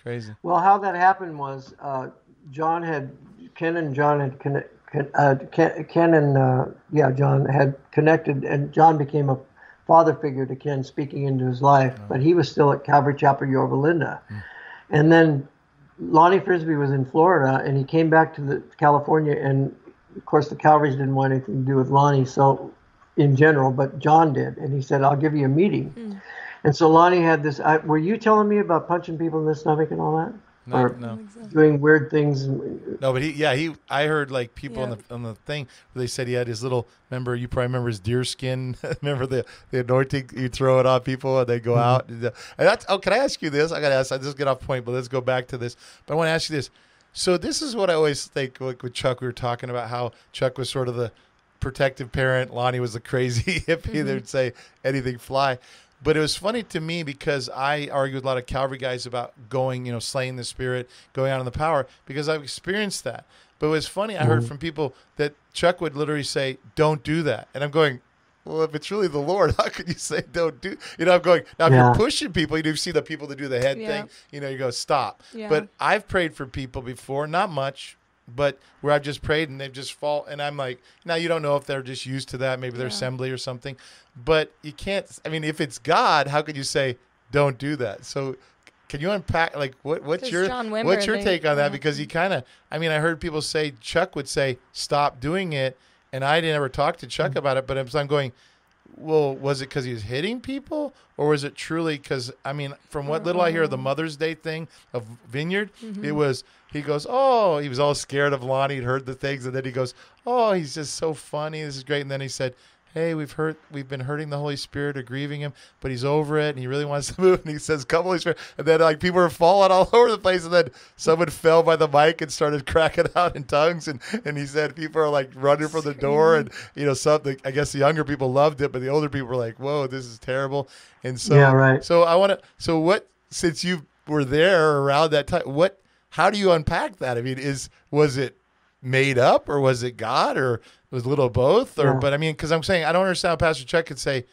crazy. Well, how that happened was uh, John had, Ken and John had, conne uh, Ken, Ken and, uh, yeah, John had connected, and John became a father figure to Ken, speaking into his life, oh. but he was still at Calvary Chapel, Yorba Linda. Mm. And then Lonnie Frisbee was in Florida, and he came back to the California, and of course the Calvarys didn't want anything to do with Lonnie, so in general, but John did, and he said, "I'll give you a meeting." Mm. And so Lonnie had this. I, were you telling me about punching people in the stomach and all that, no, or no. doing weird things? And, no, but he, yeah, he. I heard like people yeah. on the on the thing where they said he had his little. Remember, you probably remember his deer skin. remember the the anointing you throw it on people, and they go mm-hmm. out. And, and that's. Oh, can I ask you this? I gotta ask. I just get off point, but let's go back to this. But I want to ask you this. So this is what I always think. Like with Chuck, we were talking about how Chuck was sort of the protective parent. Lonnie was the crazy hippie. Mm-hmm. They'd say anything fly. But it was funny to me because I argue with a lot of Calvary guys about going, you know, slaying the spirit, going out in the power, because I've experienced that. But it was funny. I heard from people that Chuck would literally say, "Don't do that." And I'm going, well, if it's really the Lord, how could you say don't do? You know, I'm going, now if yeah. you're pushing people, you do see the people that do the head yeah. thing, you know, you go, stop. Yeah. But I've prayed for people before, not much, but where I've just prayed and they've just fall. And I'm like, now you don't know if they're just used to that. Maybe yeah. their assembly or something, but you can't, I mean, if it's God, how could you say, don't do that? So can you unpack, like, what, what's your, Wimber, what's your they, take on that? Yeah. Because he kind of, I mean, I heard people say, Chuck would say, stop doing it. And I didn't ever talk to Chuck mm-hmm. about it, but I'm, I'm going, well, was it 'cause he was hitting people, or was it truly 'cause, I mean, from what little I hear of the Mother's Day thing of Vineyard, mm-hmm. it was, he goes, oh, he was all scared of Lonnie. He'd heard the things. And then he goes, oh, he's just so funny. This is great. And then he said, hey, we've hurt, we've been hurting the Holy Spirit or grieving him, but he's over it. And he really wants to move. And he says, come Holy Spirit. And then like people were falling all over the place. And then someone fell by the mic and started cracking out in tongues. And, and he said, people are like running from the door. And, you know, something, I guess the younger people loved it, but the older people were like, whoa, this is terrible. And so, yeah, right. so I want to, so what, since you were there around that time, what, how do you unpack that? I mean, is was it made up, or was it God, or it was a little of both? Or, yeah. But I mean, because I'm saying I don't understand how Pastor Chuck could say,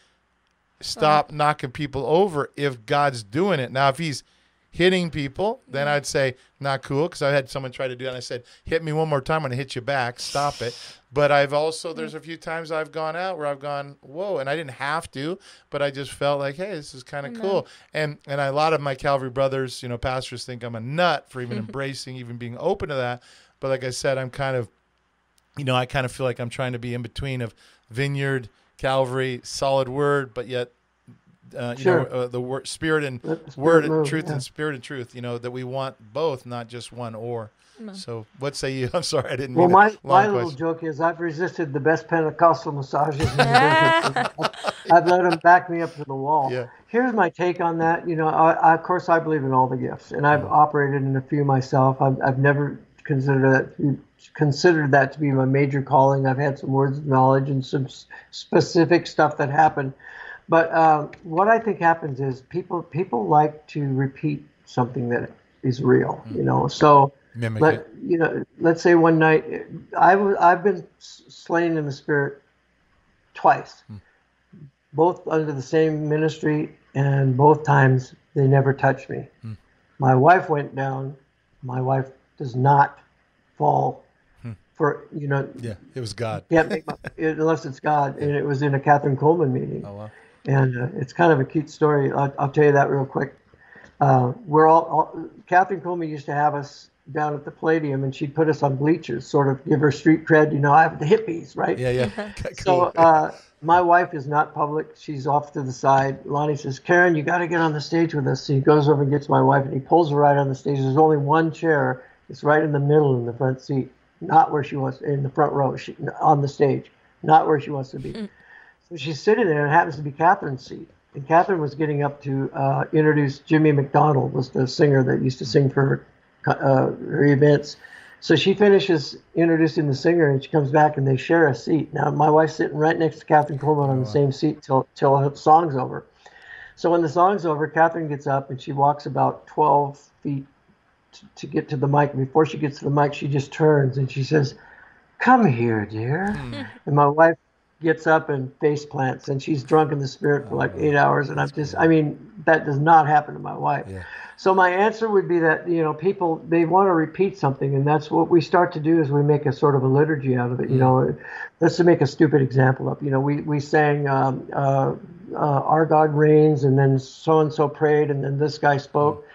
"Stop uh-huh. knocking people over" if God's doing it. Now, if He's hitting people, then yeah. I'd say not cool, because I had someone try to do it, and I said, "Hit me one more time, I'm gonna hit you back. Stop it." But I've also there's a few times I've gone out where I've gone, "Whoa," and I didn't have to, but I just felt like, "Hey, this is kind of cool." And and a lot of my Calvary brothers, you know, pastors think I'm a nut for even embracing, even being open to that. But like I said, I'm kind of, you know, I kind of feel like I'm trying to be in between of Vineyard, Calvary, solid word, but yet, uh, you sure. know, uh, the word, spirit and spirit word and truth yeah. and spirit and truth, you know, that we want both, not just one or. No. So what say you? I'm sorry, I didn't well, mean Well, my, my little question. joke is I've resisted the best Pentecostal massages in the I've let them back me up to the wall. Yeah. Here's my take on that. You know, I, I, of course, I believe in all the gifts, and I've operated in a few myself. I've, I've never considered that to, considered that to be my major calling. I've had some words of knowledge and some specific stuff that happened. But uh, what I think happens is people people like to repeat something that is real, you know. So, Mimic let, it. you know, let's say one night, I w- I've been slain in the spirit twice, hmm. both under the same ministry, and both times they never touched me. Hmm. My wife went down. My wife does not fall hmm. for, you know. Yeah, it was God. Can't make my, unless it's God, and it was in a Kathryn Coleman meeting. Oh, wow. And uh, it's kind of a cute story. I'll, I'll tell you that real quick. Uh, we're all, all Kathryn Coleman used to have us down at the Palladium, and she'd put us on bleachers, sort of give her street cred. You know, I have the hippies, right? Yeah, yeah. Cool. So uh, my wife is not public. She's off to the side. Lonnie says, "Karen, you got to get on the stage with us." So he goes over and gets my wife, and he pulls her right on the stage. There's only one chair. It's right in the middle in the front seat, not where she wants, in the front row, she, on the stage, not where she wants to be. Mm. So she's sitting there, and it happens to be Kathryn's seat. And Kathryn was getting up to uh, introduce Jimmy McDonald, was the singer that used to sing for her, uh, her events. So she finishes introducing the singer, and she comes back, and they share a seat. Now, my wife's sitting right next to Kathryn Coleman on the same seat till till the song's over. So when the song's over, Kathryn gets up, and she walks about twelve feet t- to get to the mic. And before she gets to the mic, she just turns, and she says, "Come here, dear." And my wife gets up and face plants, and she's drunk in the spirit for like eight hours. And I'm just, I mean, that does not happen to my wife. Yeah. So my answer would be that, you know, people, they want to repeat something. And that's what we start to do, is we make a sort of a liturgy out of it. You mm. know, let's make a stupid example up. You know, we, we sang, um, uh, uh, "Our God Reigns," and then so-and-so prayed, and then this guy spoke. Mm.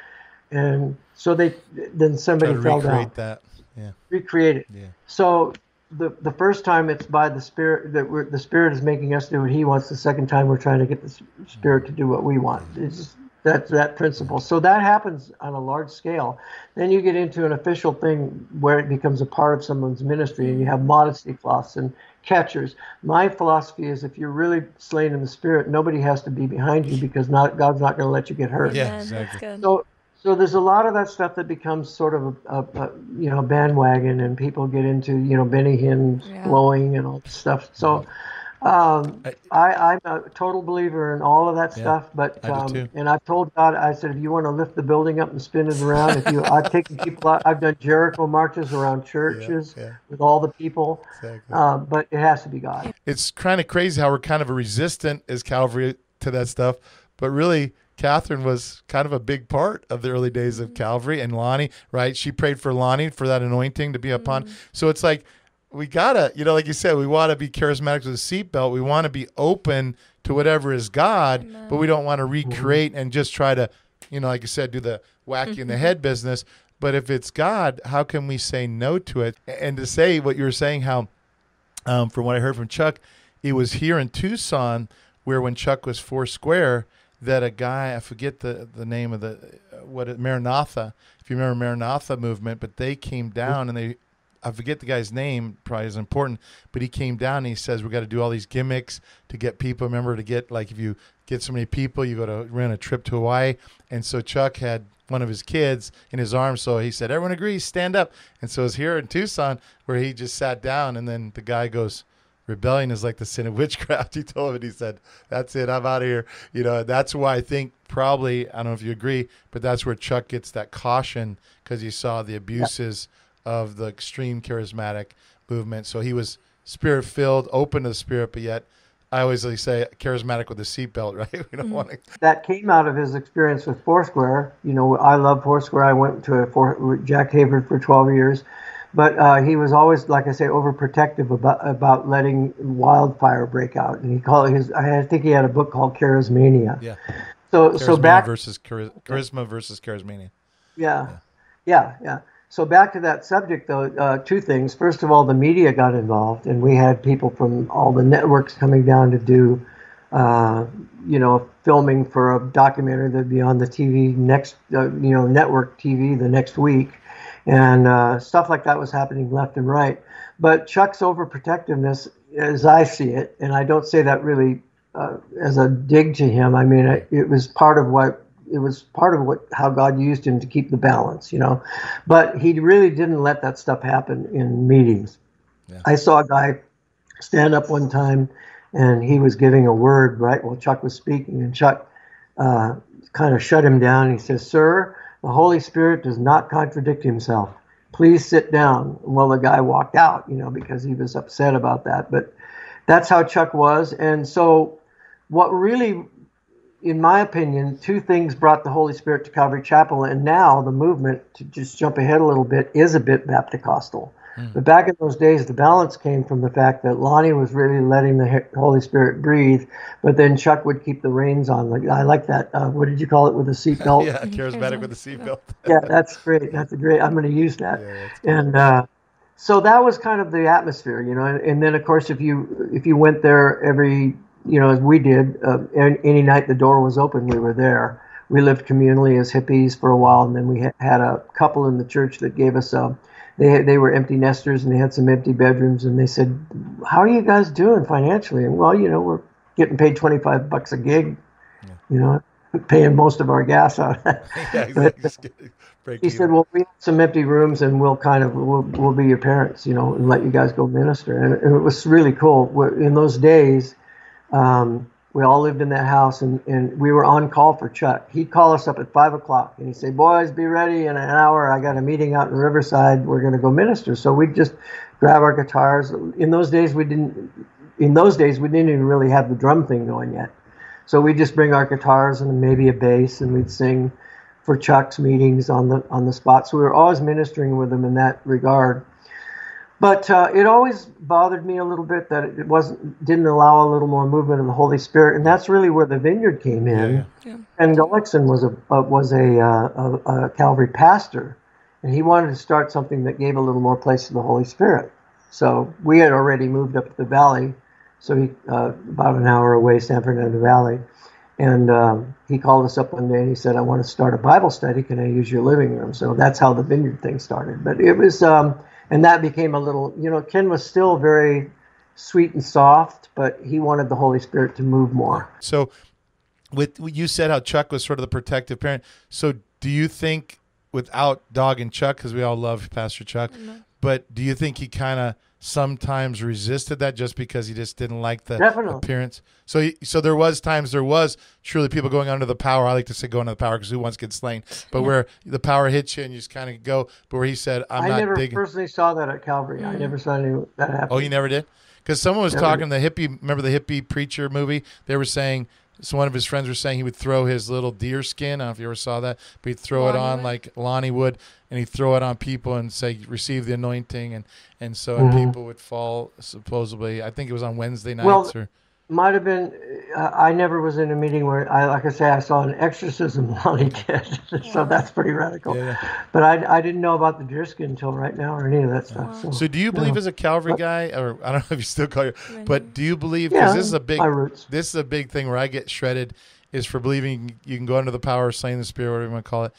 And so they, then somebody fell down. Recreate that. Yeah. Recreate it. Yeah. So, The the first time it's by the Spirit, that we're, the Spirit is making us do what He wants. The second time we're trying to get the Spirit to do what we want. It's just, that's that principle. So that happens on a large scale. Then you get into an official thing where it becomes a part of someone's ministry, and you have modesty cloths and catchers. My philosophy is, if you're really slain in the Spirit, nobody has to be behind you, because not God's not going to let you get hurt. Yeah, exactly. That's good. So, So there's a lot of that stuff that becomes sort of a, a, a you know, bandwagon, and people get into, you know, Benny Hinn yeah. blowing and all this stuff. So um, I, I, I'm a total believer in all of that yeah, stuff. But um, and I've told God, I said, if you want to lift the building up and spin it around, if you, I've taken people out. I've done Jericho marches around churches yeah, yeah. with all the people. Exactly. Uh, but it has to be God. It's kind of crazy how we're kind of resistant as Calvary to that stuff, but really, Kathryn was kind of a big part of the early days of Calvary, and Lonnie, right? She prayed for Lonnie for that anointing to be upon. Mm-hmm. So it's like, we gotta, you know, like you said, we want to be charismatic with a seatbelt. We want to be open to whatever is God, Amen. But we don't want to recreate and just try to, you know, like you said, do the wacky in the head business. But if it's God, how can we say no to it? And to say what you were saying, how, um, from what I heard from Chuck, it was here in Tucson where, when Chuck was Foursquare, that a guy, I forget the, the name of the, what it, Maranatha, if you remember Maranatha movement, but they came down and they, I forget the guy's name, probably isn't important, but he came down and he says, we got to do all these gimmicks to get people, remember to get, like if you get so many people, you go to rent a trip to Hawaii. And so Chuck had one of his kids in his arms, so he said, everyone agrees, stand up. And so it's here in Tucson where he just sat down, and then the guy goes, rebellion is like the sin of witchcraft. He told him, he said, that's it, I'm out of here. You know, that's why I think probably, I don't know if you agree, but that's where Chuck gets that caution, because he saw the abuses yeah. of the extreme charismatic movement. So he was spirit-filled, open to the Spirit, but yet I always like say charismatic with a seatbelt, right? We don't mm-hmm. want to. That came out of his experience with Foursquare. You know, I love Foursquare. I went to a four, Jack Hayward for twelve years. But uh, he was always, like I say, overprotective about about letting wildfire break out, and he called it his. I think he had a book called Charismania. Yeah. So Charismania so back versus chari- charisma versus Charismania. Yeah. yeah, yeah, yeah. So back to that subject, though. Uh, two things. First of all, the media got involved, and we had people from all the networks coming down to do, uh, you know, filming for a documentary that'd be on the T V next, uh, you know, network T V the next week. And uh, stuff like that was happening left and right. But Chuck's overprotectiveness, as I see it, and I don't say that really uh, as a dig to him. I mean, I, it was part of what it was part of what how God used him to keep the balance, you know. But he really didn't let that stuff happen in meetings. Yeah. I saw a guy stand up one time, and he was giving a word right while Chuck was speaking, and Chuck uh, kind of shut him down. He says, "Sir, the Holy Spirit does not contradict himself. Please sit down." Well, the guy walked out, you know, because he was upset about that. But that's how Chuck was. And so what really, in my opinion, two things brought the Holy Spirit to Calvary Chapel. And now the movement, to just jump ahead a little bit, is a bit Bapticostal. Mm. But back in those days, the balance came from the fact that Lonnie was really letting the Holy Spirit breathe, but then Chuck would keep the reins on. Like, I like that. Uh, what did you call it, with the seatbelt? Yeah, charismatic with the seatbelt. Yeah, that's great. That's a great. I'm going to use that. Yeah, cool. And uh, so that was kind of the atmosphere, you know. And, and then, of course, if you if you went there every, you know, as we did, uh, any night the door was open, we were there. We lived communally as hippies for a while, and then we ha- had a couple in the church that gave us a. They they were empty nesters, and they had some empty bedrooms, and they said, "How are you guys doing financially?" And, well, you know, we're getting paid twenty-five bucks a gig, yeah. you know, paying most of our gas out. Yeah, exactly. He even. said, "Well, we have some empty rooms, and we'll kind of we'll, we'll be your parents, you know, and let you guys go minister." And, and it was really cool. In those days, um, we all lived in that house, and, and we were on call for Chuck. He'd call us up at five o'clock, and he'd say, "Boys, be ready in an hour. I got a meeting out in Riverside. We're going to go minister." So we'd just grab our guitars. In those days, we didn't. In those days, we didn't even really have the drum thing going yet. So we'd just bring our guitars and maybe a bass, and we'd sing for Chuck's meetings on the on the spot. So we were always ministering with him in that regard. But uh, it always bothered me a little bit that it wasn't didn't allow a little more movement of the Holy Spirit, and that's really where the Vineyard came in. Yeah. And Gulliksen was a uh, was a, uh, a, a Calvary pastor, and he wanted to start something that gave a little more place to the Holy Spirit. So we had already moved up the valley, so he uh, about an hour away, San Fernando Valley, and um, he called us up one day and he said, "I want to start a Bible study. Can I use your living room?" So that's how the Vineyard thing started. But it was. Um, And that became a little, you know, Ken was still very sweet and soft, but he wanted the Holy Spirit to move more. So with you said how Chuck was sort of the protective parent. So do you think, without Dog and Chuck, because we all love Pastor Chuck, mm-hmm. but do you think he kind of sometimes resisted that just because he just didn't like the Definitely. appearance? So he, so there was times there was truly people going under the power. I like to say going under the power because who wants to get slain? But where the power hits you and you just kind of go. But where he said, I'm I not digging. I never personally saw that at Calvary. I never saw any, that happen. Oh, you never did? Because someone was never talking, did. the hippie, remember the hippie preacher movie? They were saying, so one of his friends was saying he would throw his little deer skin. I don't know if you ever saw that. But he'd throw Lonnie it on would. like Lonnie would, and he'd throw it on people and say, "Receive the anointing." And, and so mm-hmm. and people would fall, supposedly. I think it was on Wednesday nights. Well, or might have been. Uh, I never was in a meeting where, I, like I say, I saw an exorcism Lonnie did. Yeah. So that's pretty radical. Yeah, yeah. But I, I didn't know about the deer skin until right now or any of that stuff. Wow. So, so do you believe, you know, as a Calvary guy, or I don't know if you still call you, but do you believe, because yeah, this is a big this is a big thing where I get shredded, is for believing you can go under the power, slaying the spirit, whatever you want to call it,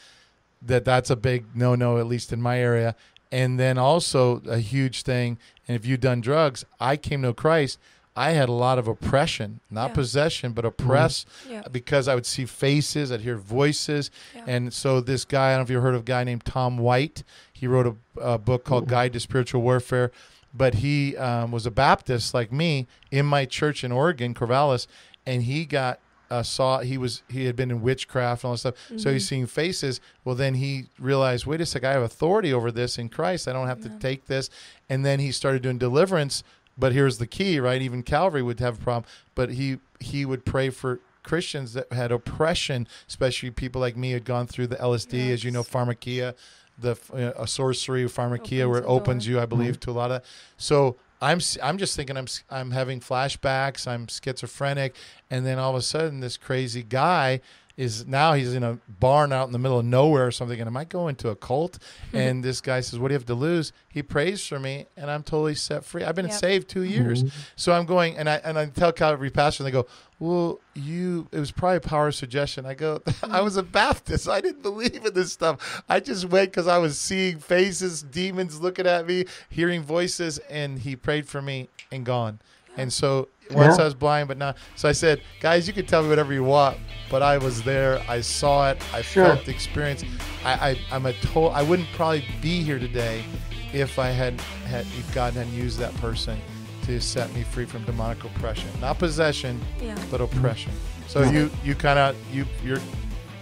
that that's a big no-no, at least in my area. And then also a huge thing, and if you've done drugs, I came to Christ, I had a lot of oppression, not yeah. possession, but oppress, mm-hmm. yeah. because I would see faces, I'd hear voices. Yeah. And so this guy, I don't know if you've heard of a guy named Tom White. He wrote a, a book called Ooh. Guide to Spiritual Warfare. But he um, was a Baptist like me in my church in Oregon, Corvallis, and he got Uh, saw he was he had been in witchcraft and all that stuff, mm-hmm. so he's seeing faces. Well, then he realized, wait a sec, I have authority over this in Christ. I don't have yeah. to take this. And then he started doing deliverance. But here's the key, right? Even Calvary would have a problem. But he he would pray for Christians that had oppression, especially people like me had gone through the L S D, yes. as you know, pharmakia, the uh, sorcery, pharmakia, where it opens door. you, I believe, mm-hmm. to a lot of so. I'm I'm just thinking I'm I'm having flashbacks. I'm schizophrenic, and then all of a sudden this crazy guy is now he's in a barn out in the middle of nowhere or something. And I might go into a cult. Mm-hmm. And this guy says, "What do you have to lose?" He prays for me, and I'm totally set free. I've been yep. saved two years, mm-hmm. so I'm going and I and I tell Calvary pastor, and they go, "Well, you it was probably a power of suggestion." I go, "I was a Baptist. I didn't believe in this stuff. I just went because I was seeing faces, demons looking at me, hearing voices," and he prayed for me and gone. And so Once yeah. I was blind, but now. So I said, guys, you can tell me whatever you want, but I was there. I saw it. I sure. felt the experience. I, I, I'm a total, I wouldn't probably be here today if I had, had, if God hadn't used that person to set me free from demonic oppression. Not possession, yeah. but oppression. So yeah. you, you kind of, you, you're,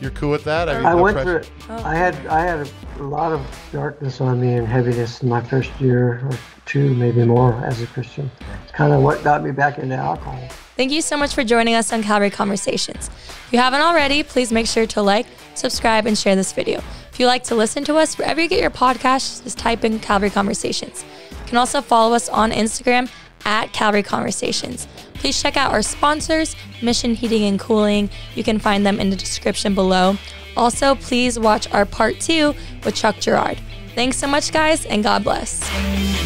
you're cool with that? I, mean, I went through, oh. I had, I had a lot of darkness on me and heaviness in my first year or two, maybe more, as a Christian. It's kind of what got me back into alcohol. Thank you so much for joining us on Calvary Conversations. If you haven't already, please make sure to like, subscribe, and share this video. If you like to listen to us, wherever you get your podcasts, just type in Calvary Conversations. You can also follow us on Instagram at Calvary Conversations. Please check out our sponsors, Mission Heating and Cooling. You can find them in the description below. Also, please watch our part two with Chuck Girard. Thanks so much, guys, and God bless.